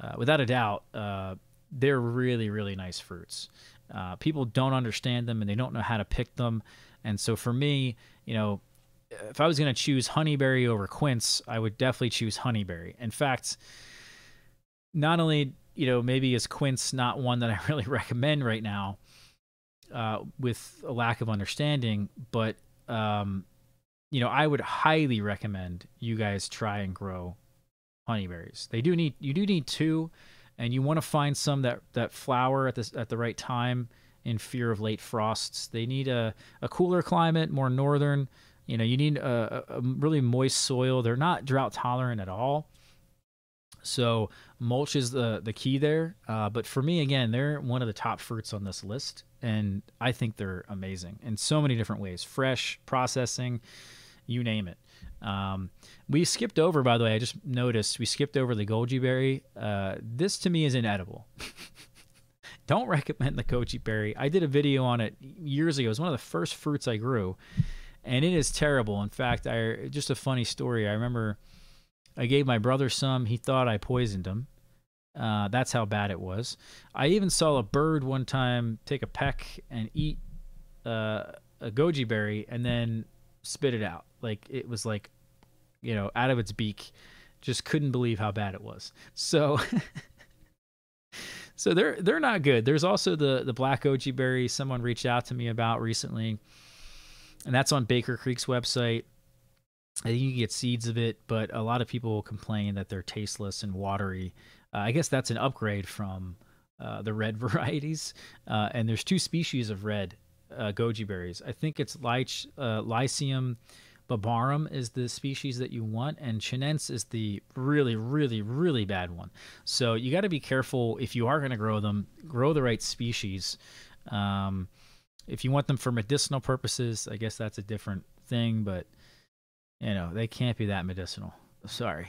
Uh, without a doubt, uh, they're really, really nice fruits. Uh, people don't understand them, and they don't know how to pick them. And so for me, you know, if I was going to choose honeyberry over quince, I would definitely choose honeyberry. In fact, not only, you know, maybe is quince not one that I really recommend right now uh, with a lack of understanding, but, um, you know, I would highly recommend you guys try and grow honeyberries. They do need you do need two, and you want to find some that that flower at this at the right time in fear of late frosts. They need a a cooler climate, more northern. You know, you need a, a really moist soil. They're not drought tolerant at all. So mulch is the the key there. Uh, but for me, again, they're one of the top fruits on this list, and I think they're amazing in so many different ways: fresh, processing, you name it. Um, we skipped over, by the way, I just noticed we skipped over the goji berry. Uh, this to me is inedible. Don't recommend the goji berry. I did a video on it years ago. It was one of the first fruits I grew, and it is terrible. In fact, I, just a funny story. I remember I gave my brother some, he thought I poisoned him. Uh, that's how bad it was. I even saw a bird one time take a peck and eat, uh, a goji berry and then spit it out. Like, it was like, you know, out of its beak. Just couldn't believe how bad it was. So so they're they're not good. There's also the the black goji berry someone reached out to me about recently, and that's on Baker Creek's website. I think you can get seeds of it, but a lot of people complain that they're tasteless and watery. Uh, I guess that's an upgrade from uh, the red varieties. Uh, and there's two species of red uh, goji berries. I think it's Lich, uh, Lycium babarum is the species that you want, and chinense is the really, really, really bad one. So you got to be careful if you are going to grow them. Grow the right species. Um, if you want them for medicinal purposes, I guess that's a different thing, but, you know, they can't be that medicinal. Sorry.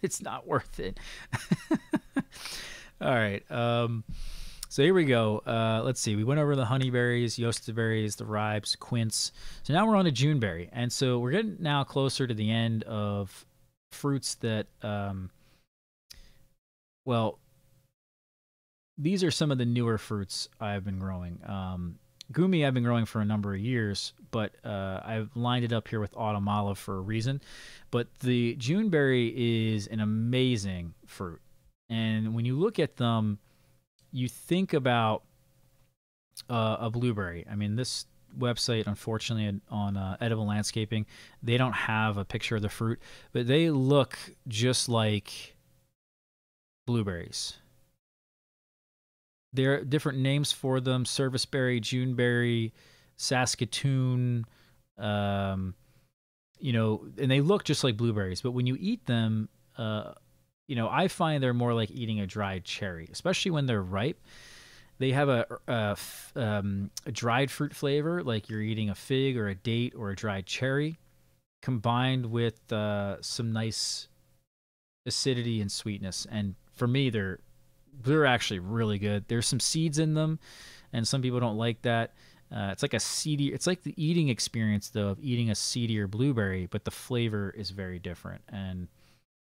It's not worth it. All right. Um, so here we go. Uh, let's see. We went over the honeyberries, yostaberries, the ribes, quince. So now we're on to Juneberry. And so we're getting now closer to the end of fruits that, um, well, these are some of the newer fruits I've been growing. Um, Gumi I've been growing for a number of years, but uh, I've lined it up here with Autumn Olive for a reason. But the Juneberry is an amazing fruit. And when you look at them, you think about uh, a blueberry. I mean, this website, unfortunately, on uh, Edible Landscaping, they don't have a picture of the fruit, but they look just like blueberries. There are different names for them: serviceberry, Juneberry, Saskatoon, um, you know, and they look just like blueberries. But when you eat them, uh, you know, I find they're more like eating a dried cherry, especially when they're ripe. They have a, a, um, a dried fruit flavor, like you're eating a fig or a date or a dried cherry, combined with uh, some nice acidity and sweetness. And for me, they're they're actually really good. There's some seeds in them, and some people don't like that. Uh, it's like a seedy. It's like the eating experience, though, of eating a seedier blueberry, but the flavor is very different. And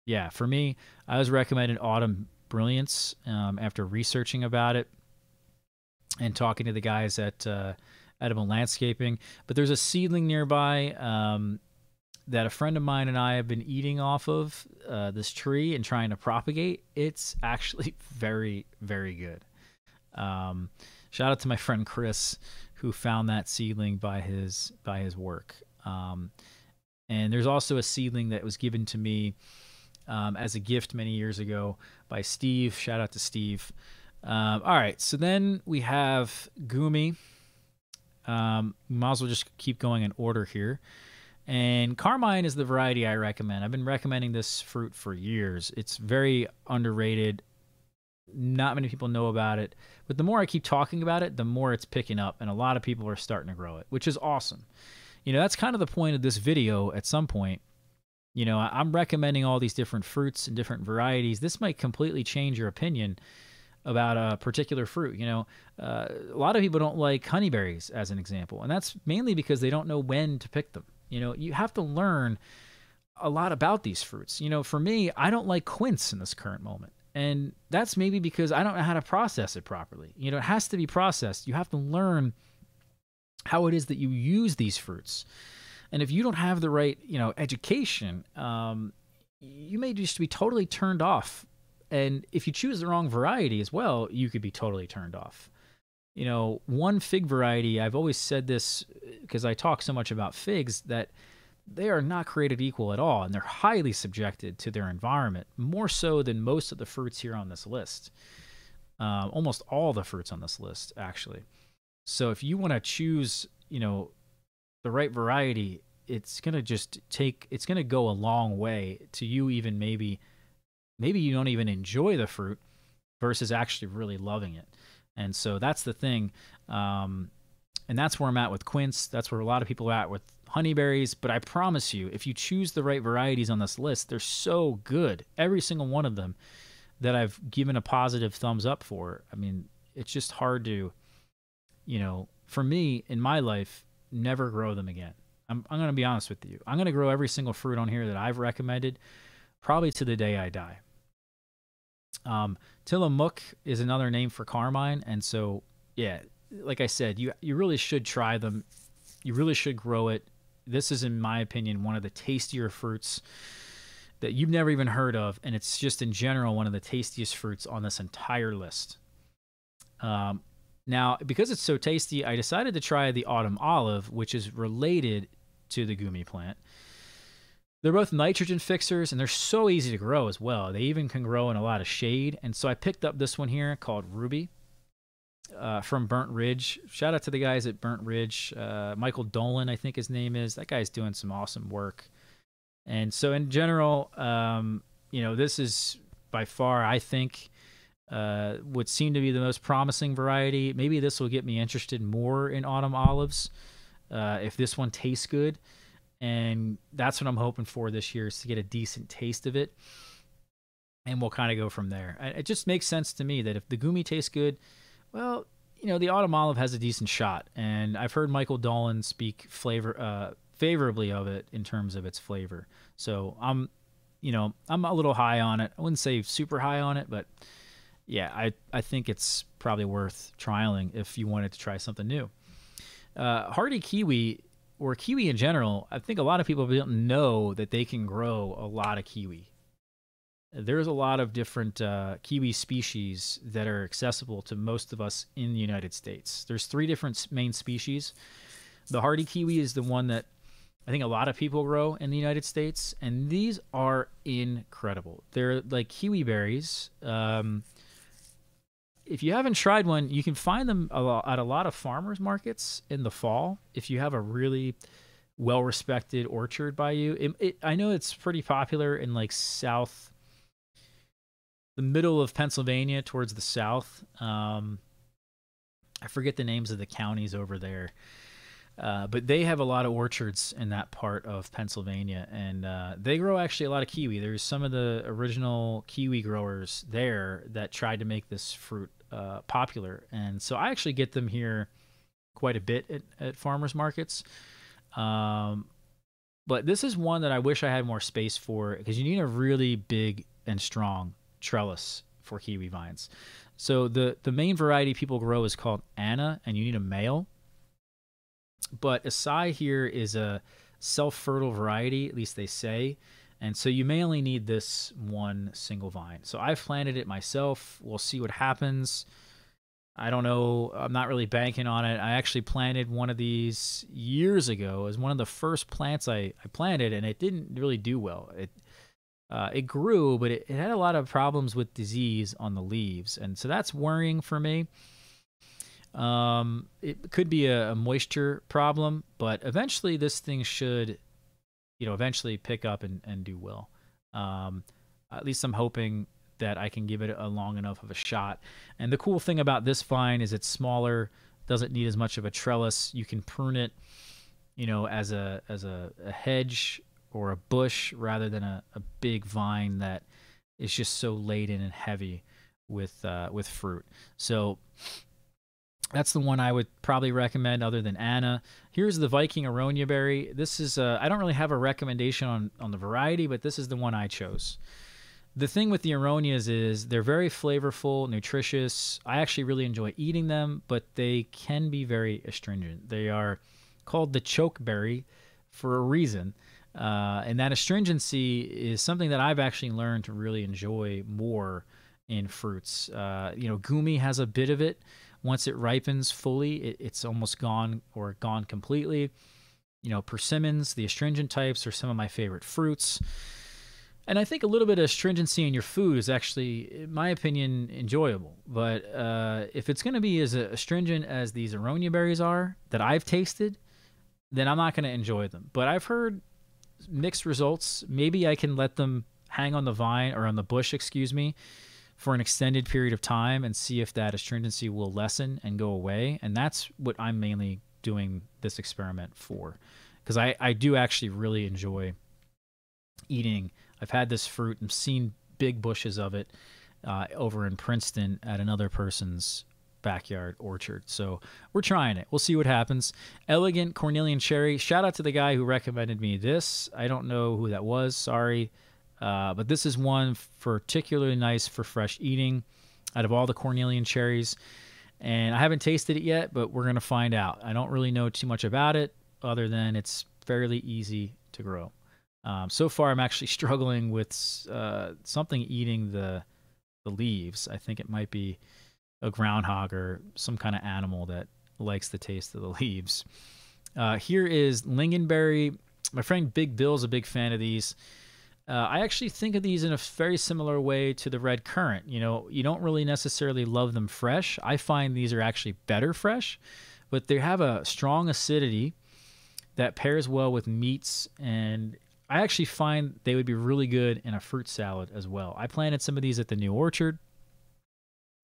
yeah, for me, I was recommended Autumn Brilliance um, after researching about it and talking to the guys at uh, Edible Landscaping. But there's a seedling nearby um, that a friend of mine and I have been eating off of uh, this tree and trying to propagate. It's actually very, very good. Um, shout out to my friend Chris, who found that seedling by his by his work. Um, and there's also a seedling that was given to me um, as a gift many years ago by Steve. Shout out to Steve. Um, all right, so then we have Gumi. Um, we might as well just keep going in order here. And Carmine is the variety I recommend. I've been recommending this fruit for years. It's very underrated. Not many people know about it. But the more I keep talking about it, the more it's picking up. And a lot of people are starting to grow it, which is awesome. You know, that's kind of the point of this video at some point. You know, I'm recommending all these different fruits and different varieties. This might completely change your opinion about a particular fruit. You know, uh, a lot of people don't like honeyberries, as an example, and that's mainly because they don't know when to pick them. You know, you have to learn a lot about these fruits. You know, for me, I don't like quince in this current moment, and that's maybe because I don't know how to process it properly. You know, it has to be processed. You have to learn how it is that you use these fruits, and if you don't have the right, you know, education, um, you may just be totally turned off. And if you choose the wrong variety as well, you could be totally turned off. You know, one fig variety, I've always said this because I talk so much about figs, that they are not created equal at all, and they're highly subjected to their environment, more so than most of the fruits here on this list. Um, almost all the fruits on this list, actually. So if you want to choose, you know, the right variety, it's going to just take, it's going to go a long way to you even maybe... Maybe you don't even enjoy the fruit versus actually really loving it. And so that's the thing. Um, and that's where I'm at with quince. That's where a lot of people are at with honeyberries. But I promise you, if you choose the right varieties on this list, they're so good. Every single one of them that I've given a positive thumbs up for. I mean, it's just hard to, you know, for me in my life, never grow them again. I'm, I'm going to be honest with you. I'm going to grow every single fruit on here that I've recommended, probably to the day I die. Um, Tillamook is another name for Carmine. And so, yeah, like I said, you, you really should try them. You really should grow it. This is, in my opinion, one of the tastier fruits that you've never even heard of. And it's just, in general, one of the tastiest fruits on this entire list. Um, now, because it's so tasty, I decided to try the Autumn Olive, which is related to the Gumi plant. They're both nitrogen fixers, and they're so easy to grow as well. They even can grow in a lot of shade. And so I picked up this one here called Ruby uh, from Burnt Ridge. Shout out to the guys at Burnt Ridge. Uh, Michael Dolan, I think his name is. That guy's doing some awesome work. And so in general, um, you know, this is by far, I think, uh, would seem to be the most promising variety. Maybe this will get me interested more in Autumn Olives uh, if this one tastes good. And that's what I'm hoping for this year, is to get a decent taste of it. And we'll kind of go from there. It just makes sense to me that if the Gumi tastes good, well, you know, the Autumn Olive has a decent shot. And I've heard Michael Dolan speak flavor uh, favorably of it in terms of its flavor. So I'm, you know, I'm a little high on it. I wouldn't say super high on it, but yeah, I, I think it's probably worth trialing if you wanted to try something new. Uh, Hardy Kiwi, or kiwi in general, I think a lot of people don't know that they can grow a lot of kiwi. There's a lot of different uh, kiwi species that are accessible to most of us in the United States. There's three different main species. The hardy kiwi is the one that I think a lot of people grow in the United States, and these are incredible. They're like kiwi berries. Um, If you haven't tried one, you can find them a lot, at a lot of farmers markets in the fall. If you have a really well-respected orchard by you, it, it, I know it's pretty popular in like south, the middle of Pennsylvania towards the south. Um, I forget the names of the counties over there, uh, but they have a lot of orchards in that part of Pennsylvania, and uh, they grow actually a lot of kiwi. There's some of the original kiwi growers there that tried to make this fruit Uh, popular, and so I actually get them here quite a bit at, at farmers markets. Um, but this is one that I wish I had more space for, because you need a really big and strong trellis for kiwi vines. So the, the main variety people grow is called Anna, and you need a male. But Acai here is a self-fertile variety, at least they say. And so you may only need this one single vine. So I've planted it myself. We'll see what happens. I don't know. I'm not really banking on it. I actually planted one of these years ago as one of the first plants I, I planted, and it didn't really do well. It uh, it grew, but it, it had a lot of problems with disease on the leaves. And so that's worrying for me. Um, it could be a, a moisture problem, but eventually this thing should, you know, eventually pick up and, and do well. Um, at least I'm hoping that I can give it a long enough of a shot. And the cool thing about this vine is it's smaller, doesn't need as much of a trellis. You can prune it, you know, as a, as a, a hedge or a bush rather than a, a big vine that is just so laden and heavy with, uh, with fruit. So that's the one I would probably recommend other than Anna. Here's the Viking Aronia berry. This is, uh, I don't really have a recommendation on, on the variety, but this is the one I chose. The thing with the Aronias is they're very flavorful, nutritious. I actually really enjoy eating them, but they can be very astringent. They are called the chokeberry for a reason. Uh, and that astringency is something that I've actually learned to really enjoy more in fruits. Uh, you know, gumi has a bit of it. Once it ripens fully, it, it's almost gone or gone completely. You know, persimmons, the astringent types, are some of my favorite fruits. And I think a little bit of astringency in your food is actually, in my opinion, enjoyable. But uh, if it's going to be as astringent as these Aronia berries are that I've tasted, then I'm not going to enjoy them. But I've heard mixed results. Maybe I can let them hang on the vine or on the bush, excuse me, for an extended period of time and see if that astringency will lessen and go away. And that's what I'm mainly doing this experiment for, because I, I do actually really enjoy eating. I've had this fruit and seen big bushes of it uh, over in Princeton at another person's backyard orchard. So we're trying it. We'll see what happens. Elegant Cornelian Cherry. Shout out to the guy who recommended me this. I don't know who that was. Sorry. Uh, but this is one particularly nice for fresh eating out of all the Cornelian cherries. And I haven't tasted it yet, but we're going to find out. I don't really know too much about it other than it's fairly easy to grow. Um, so far, I'm actually struggling with uh, something eating the, the leaves. I think it might be a groundhog or some kind of animal that likes the taste of the leaves. Uh, here is Lingonberry. My friend Big Bill's a big fan of these. Uh, I actually think of these in a very similar way to the red currant. You know, you don't really necessarily love them fresh. I find these are actually better fresh, but they have a strong acidity that pairs well with meats. And I actually find they would be really good in a fruit salad as well. I planted some of these at the new orchard.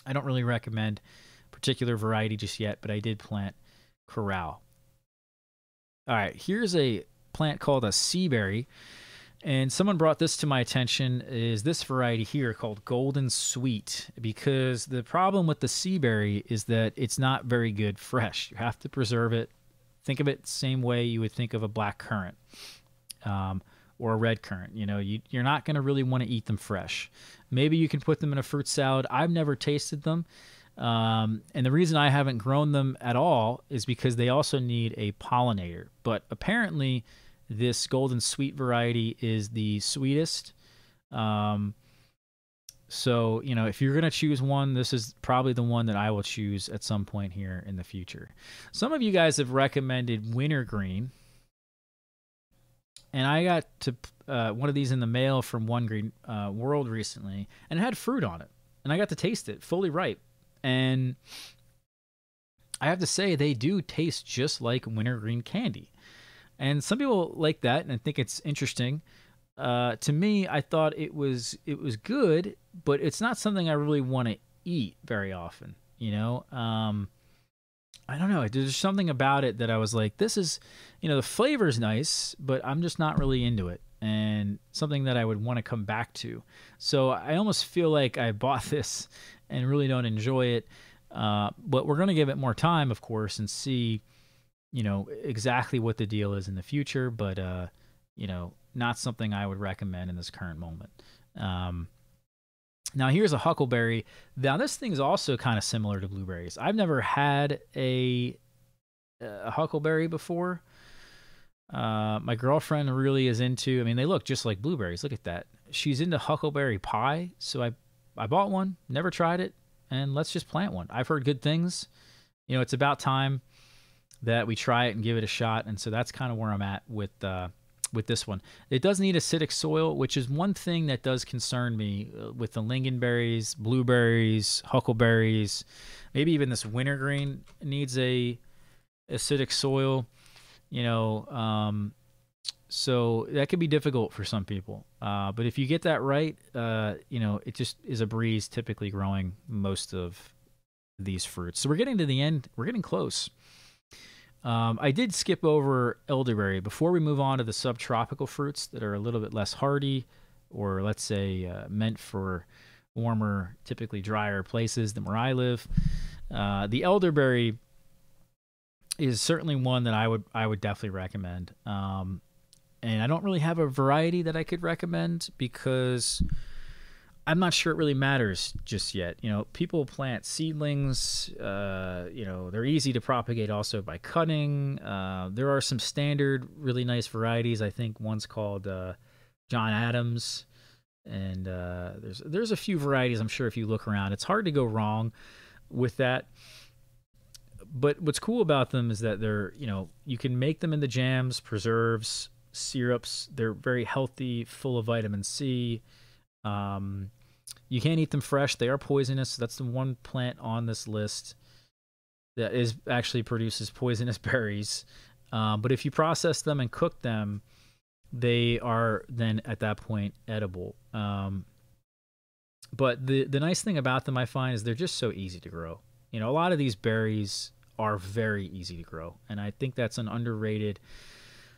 I don't really recommend a particular variety just yet, but I did plant Corral. All right, here's a plant called a seaberry. And someone brought this to my attention, is this variety here called Golden Sweet, because the problem with the seaberry is that it's not very good fresh. You have to preserve it. Think of it the same way you would think of a black currant um, or a red currant. You know, you, you're not going to really want to eat them fresh. Maybe you can put them in a fruit salad. I've never tasted them. Um, and the reason I haven't grown them at all is because they also need a pollinator. But apparently this Golden Sweet variety is the sweetest. Um, so, you know, if you're going to choose one, this is probably the one that I will choose at some point here in the future. Some of you guys have recommended wintergreen. And I got to uh, one of these in the mail from One Green uh, World recently. And it had fruit on it. And I got to taste it, fully ripe. And I have to say, they do taste just like wintergreen candy. And some people like that, and I think it's interesting. Uh, to me, I thought it was it was good, but it's not something I really want to eat very often. You know, um, I don't know. There's something about it that I was like, this is, you know, the flavor's nice, but I'm just not really into it, and something that I would want to come back to. So I almost feel like I bought this and really don't enjoy it. Uh, but we're going to give it more time, of course, and see, you know, exactly what the deal is in the future. But, uh, you know, not something I would recommend in this current moment. Um, now, here's a huckleberry. Now, this thing's also kind of similar to blueberries. I've never had a, a huckleberry before. Uh, my girlfriend really is into, I mean, they look just like blueberries. Look at that. She's into huckleberry pie. So I, I bought one, never tried it, and let's just plant one. I've heard good things. You know, it's about time that we try it and give it a shot. And so that's kind of where I'm at with, uh, with this one. It does need acidic soil, which is one thing that does concern me with the lingonberries, blueberries, huckleberries, maybe even this wintergreen needs a acidic soil. You know, um, so that could be difficult for some people. Uh, but if you get that right, uh, you know, it just is a breeze typically growing most of these fruits. So we're getting to the end. We're getting close. Um, I did skip over elderberry. Before we move on to the subtropical fruits that are a little bit less hardy, or let's say uh, meant for warmer, typically drier places than where I live, uh, the elderberry is certainly one that I would I would definitely recommend. Um, and I don't really have a variety that I could recommend because I'm not sure it really matters just yet. You know, people plant seedlings. Uh, you know, they're easy to propagate also by cutting. Uh, there are some standard really nice varieties. I think one's called uh, John Adams, and uh, there's there's a few varieties. I'm sure if you look around, it's hard to go wrong with that. But what's cool about them is that they're, you know, you can make them into jams, preserves, syrups. They're very healthy, full of vitamin C. Um, you can't eat them fresh. They are poisonous. That's the one plant on this list that is actually produces poisonous berries. Um, but if you process them and cook them, they are then at that point edible. Um, but the, the nice thing about them I find is they're just so easy to grow. You know, a lot of these berries are very easy to grow, and I think that's an underrated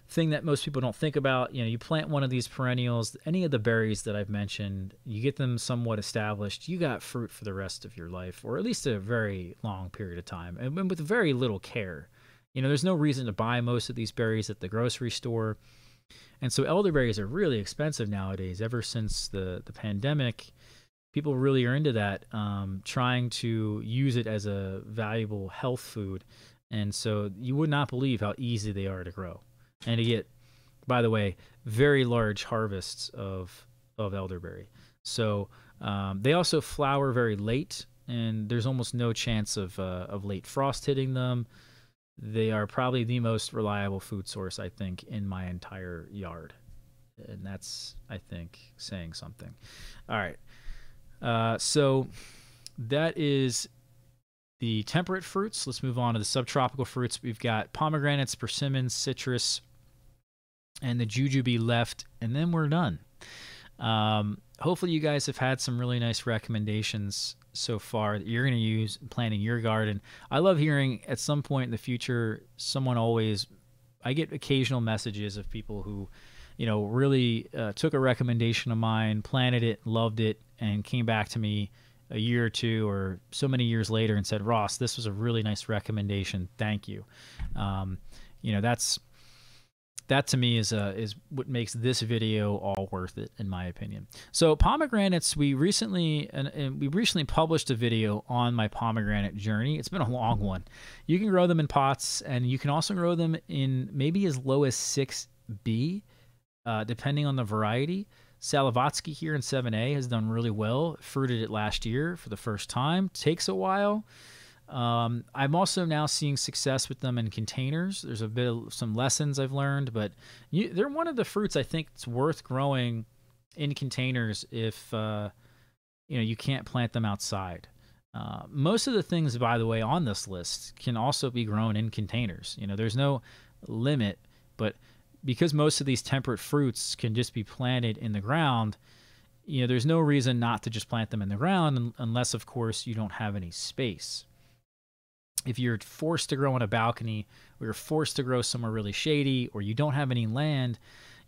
thing that most people don't think about. You know, you plant one of these perennials, any of the berries that I've mentioned, you get them somewhat established, you got fruit for the rest of your life, or at least a very long period of time, and with very little care. You know, there's no reason to buy most of these berries at the grocery store, and so elderberries are really expensive nowadays. Ever since the, the pandemic, people really are into that, um, trying to use it as a valuable health food. And so you would not believe how easy they are to grow. And to get, by the way, very large harvests of, of elderberry. So um, they also flower very late, and there's almost no chance of, uh, of late frost hitting them. They are probably the most reliable food source, I think, in my entire yard. And that's, I think, saying something. All right. Uh, so that is the temperate fruits. Let's move on to the subtropical fruits. We've got pomegranates, persimmons, citrus, and the jujube left, and then we're done. Um, hopefully you guys have had some really nice recommendations so far that you're going to use planting your garden. I love hearing at some point in the future, someone always, I get occasional messages of people who, you know, really uh, took a recommendation of mine, planted it, loved it, and came back to me a year or two or so many years later and said, "Ross, this was a really nice recommendation. Thank you." Um, you know, that's that to me is uh, is what makes this video all worth it, in my opinion. So pomegranates, we recently and, and we recently published a video on my pomegranate journey. It's been a long one. You can grow them in pots, and you can also grow them in maybe as low as six B. Uh, depending on the variety. Salavatsky here in seven A has done really well. Fruited it last year for the first time. Takes a while. Um, I'm also now seeing success with them in containers. There's a bit of some lessons I've learned, but you, they're one of the fruits I think it's worth growing in containers if uh, you know, you can't plant them outside. Uh, most of the things, by the way, on this list can also be grown in containers. You know, there's no limit, but because most of these temperate fruits can just be planted in the ground, you know, there's no reason not to just plant them in the ground unless, of course, you don't have any space. If you're forced to grow on a balcony, or you're forced to grow somewhere really shady, or you don't have any land,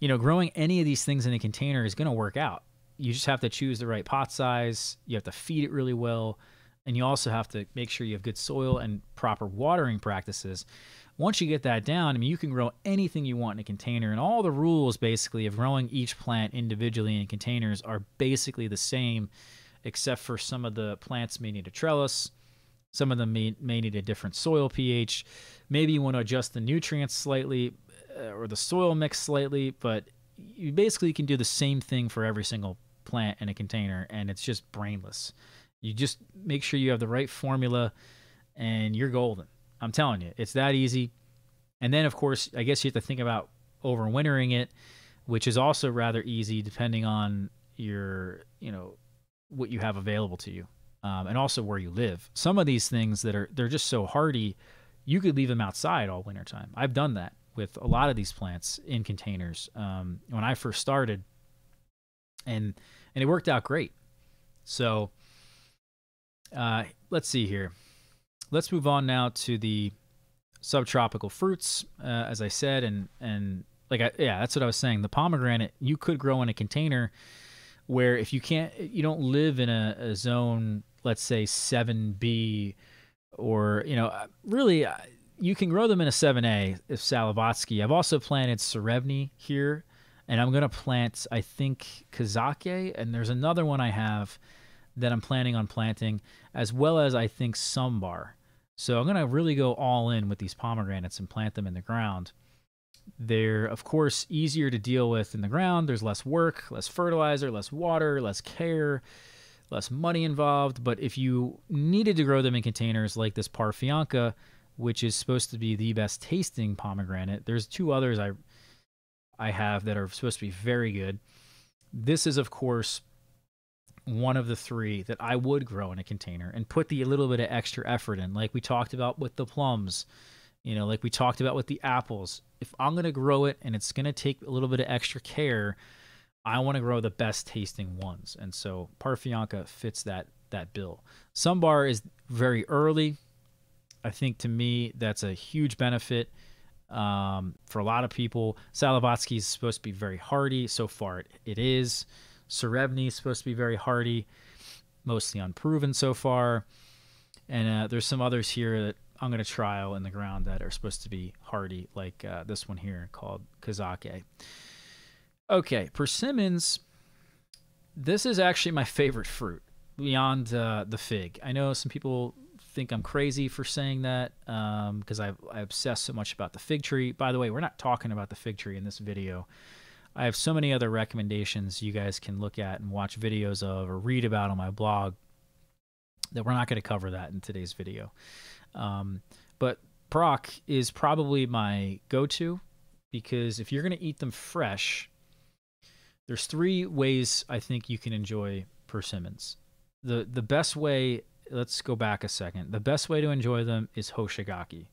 you know, growing any of these things in a container is going to work out. You just have to choose the right pot size. You have to feed it really well. and you also have to make sure you have good soil and proper watering practices. Once you get that down, I mean, you can grow anything you want in a container, and all the rules basically of growing each plant individually in containers are basically the same, except for some of the plants may need a trellis, some of them may, may need a different soil pH. Maybe you want to adjust the nutrients slightly or the soil mix slightly, but you basically can do the same thing for every single plant in a container, and it's just brainless. You just make sure you have the right formula and you're golden. I'm telling you, it's that easy. And then, of course, I guess you have to think about overwintering it, which is also rather easy depending on your, you know, what you have available to you. Um, and also where you live. Some of these things that are, they're just so hardy, you could leave them outside all wintertime. I've done that with a lot of these plants in containers um, when I first started, and and it worked out great. So uh, let's see here. Let's move on now to the subtropical fruits, uh, as I said, and and like I, yeah, that's what I was saying. The pomegranate you could grow in a container where if you can't, you don't live in a, a zone, let's say seven B, or, you know, really you can grow them in a seven A if Salavatsky. I've also planted Cerevni here, and I'm going to plant, I think, Kazake, and there's another one I have that I'm planning on planting, as well as I think Sambar. So I'm going to really go all in with these pomegranates and plant them in the ground. They're, of course, easier to deal with in the ground. There's less work, less fertilizer, less water, less care, less money involved. But if you needed to grow them in containers like this Parfianca, which is supposed to be the best tasting pomegranate, there's two others I I have that are supposed to be very good. This is, of course, one of the three that I would grow in a container and put the little bit of extra effort in, like we talked about with the plums, you know, like we talked about with the apples. If I'm going to grow it and it's going to take a little bit of extra care, I want to grow the best tasting ones. And so Parfianca fits that that bill. Sambar is very early. I think to me that's a huge benefit um, for a lot of people. Salavatsky is supposed to be very hardy. So far it, it is. Cerevni is supposed to be very hardy, mostly unproven so far. And uh, there's some others here that I'm going to trial in the ground that are supposed to be hardy, like uh, this one here called Kazake. Okay, persimmons. This is actually my favorite fruit beyond uh, the fig. I know some people think I'm crazy for saying that because um, I, I obsess so much about the fig tree. By the way, we're not talking about the fig tree in this video. I have so many other recommendations you guys can look at and watch videos of or read about on my blog that we're not going to cover that in today's video. Um, but Proc is probably my go-to, because if you're going to eat them fresh, there's three ways I think you can enjoy persimmons. The, the best way, let's go back a second. The best way to enjoy them is hoshigaki,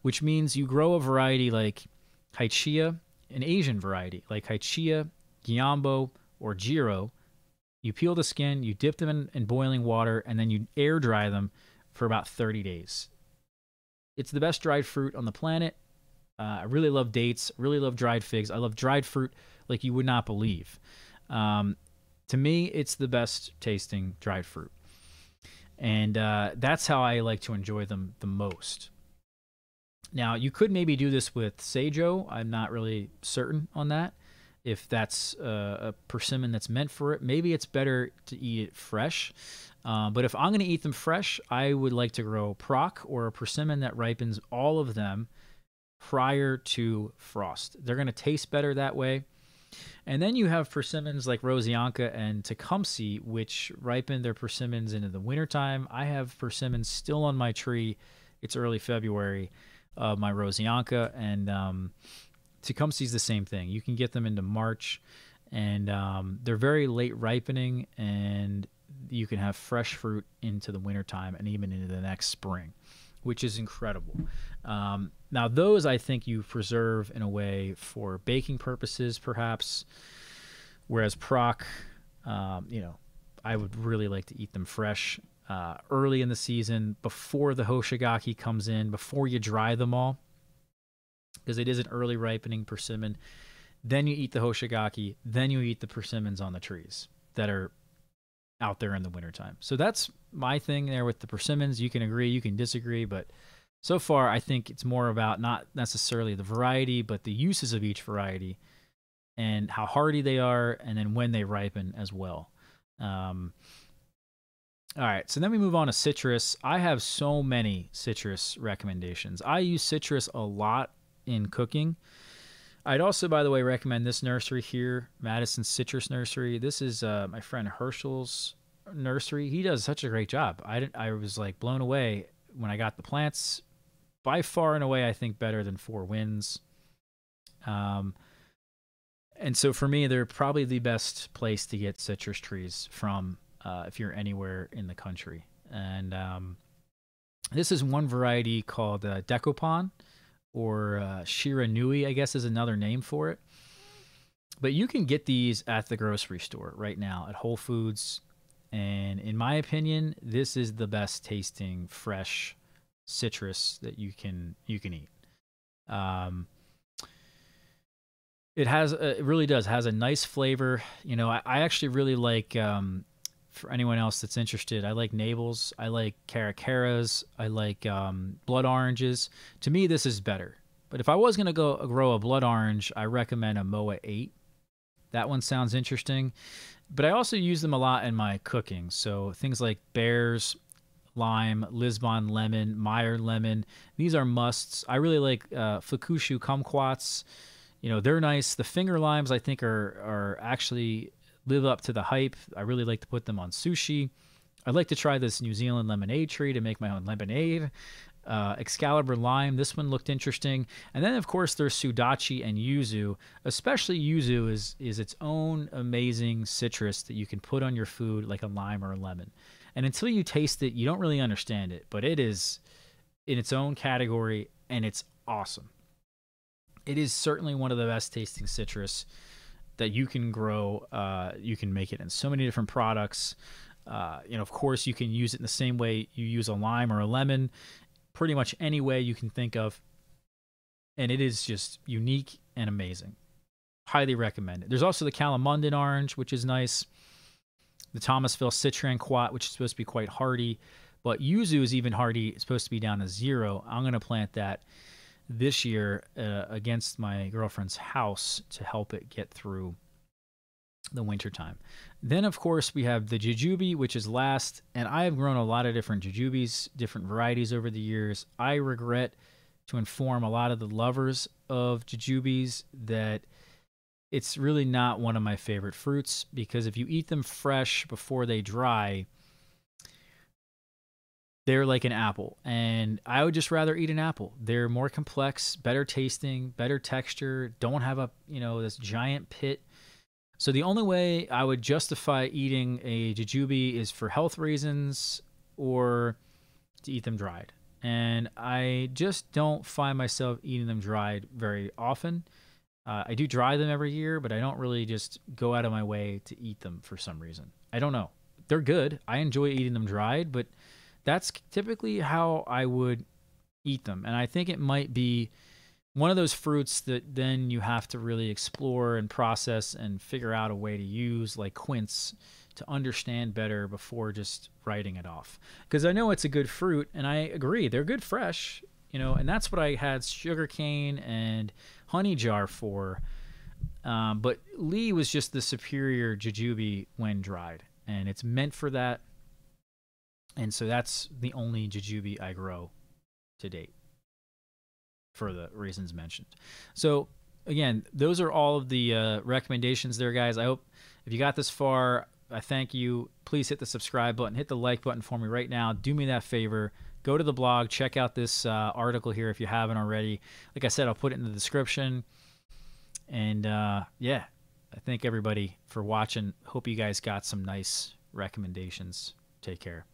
which means you grow a variety like Haichia, an Asian variety like Haichia, Gyambo, or Jiro. You peel the skin, you dip them in, in boiling water, and then you air dry them for about thirty days. It's the best dried fruit on the planet. Uh, I really love dates, really love dried figs. I love dried fruit like you would not believe. Um, to me, it's the best tasting dried fruit. And uh, that's how I like to enjoy them the most. Now, you could maybe do this with Seijo. I'm not really certain on that. If that's uh, a persimmon that's meant for it, maybe it's better to eat it fresh. Uh, but if I'm going to eat them fresh, I would like to grow proc, or a persimmon that ripens all of them prior to frost. They're going to taste better that way. And then you have persimmons like Roseanca and Tecumseh, which ripen their persimmons into the wintertime. I have persimmons still on my tree. It's early February of uh, my Roseanca, and um, Tecumseh is the same thing. You can get them into March, and um, they're very late ripening, and you can have fresh fruit into the wintertime and even into the next spring, which is incredible. Um, now, those I think you preserve in a way for baking purposes, perhaps, whereas proc, um, you know, I would really like to eat them fresh uh, early in the season, before the hoshigaki comes in, before you dry them all, because it is an early ripening persimmon. Then you eat the hoshigaki, then you eat the persimmons on the trees that are out there in the wintertime. So that's my thing there with the persimmons. You can agree, you can disagree, but so far I think it's more about not necessarily the variety, but the uses of each variety and how hardy they are, and then when they ripen as well. Um, all right, so then we move on to citrus. I have so many citrus recommendations. I use citrus a lot in cooking. I'd also, by the way, recommend this nursery here, Madison's Citrus Nursery. This is uh, my friend Herschel's nursery. He does such a great job. I, didn't, I was like blown away when I got the plants. By far and away, I think better than Four Winds. Um, and so for me, they're probably the best place to get citrus trees from uh, if you're anywhere in the country. And um, this is one variety called uh, Decopon, or uh, Shiranui, I guess, is another name for it. But you can get these at the grocery store right now at Whole Foods. And in my opinion, this is the best tasting fresh citrus that you can you can eat. Um, it has a, it really does has a nice flavor. You know, I, I actually really like. Um, for anyone else that's interested, I like navels, I like caracaras, I like um, blood oranges. To me, this is better. But if I was going to go grow a blood orange, I recommend a Moa eight. That one sounds interesting. But I also use them a lot in my cooking. So things like pears, lime, Lisbon lemon, Meyer lemon. These are musts. I really like uh, Fukushu kumquats. You know, they're nice. The finger limes, I think, are, are actually... live up to the hype. I really like to put them on sushi. I'd like to try this New Zealand lemonade tree to make my own lemonade. Uh, Excalibur lime, this one looked interesting. And then, of course, there's Sudachi and Yuzu. Especially Yuzu is, is its own amazing citrus that you can put on your food like a lime or a lemon. And until you taste it, you don't really understand it. But it is in its own category, and it's awesome. It is certainly one of the best tasting citrus that you can grow. Uh, you can make it in so many different products. Uh, you know, of course, you can use it in the same way you use a lime or a lemon, pretty much any way you can think of. And it is just unique and amazing. Highly recommend it. There's also the Calamundin orange, which is nice. The Thomasville Citranquat, which is supposed to be quite hardy. But Yuzu is even hardy. It's supposed to be down to zero. I'm going to plant that this year uh, against my girlfriend's house to help it get through the wintertime. Then, of course, we have the jujube, which is last. And I have grown a lot of different jujubes, different varieties over the years. I regret to inform a lot of the lovers of jujubes that it's really not one of my favorite fruits, because if you eat them fresh before they dry, they're like an apple, and I would just rather eat an apple. They're more complex, better tasting, better texture, don't have a, you know, this giant pit. So the only way I would justify eating a jujube is for health reasons or to eat them dried. And I just don't find myself eating them dried very often. Uh, I do dry them every year, but I don't really just go out of my way to eat them for some reason. I don't know. They're good. I enjoy eating them dried, but that's typically how I would eat them. And I think it might be one of those fruits that then you have to really explore and process and figure out a way to use, like quince, to understand better before just writing it off. Because I know it's a good fruit, and I agree, they're good fresh, you know, and that's what I had sugarcane and honey jar for. Um, but Lee was just the superior jujube when dried, and it's meant for that. And so that's the only jujube I grow to date for the reasons mentioned. So, again, those are all of the uh, recommendations there, guys. I hope if you got this far, I thank you. Please hit the subscribe button. Hit the like button for me right now. Do me that favor. Go to the blog. Check out this uh, article here if you haven't already. Like I said, I'll put it in the description. And, uh, yeah, I thank everybody for watching. Hope you guys got some nice recommendations. Take care.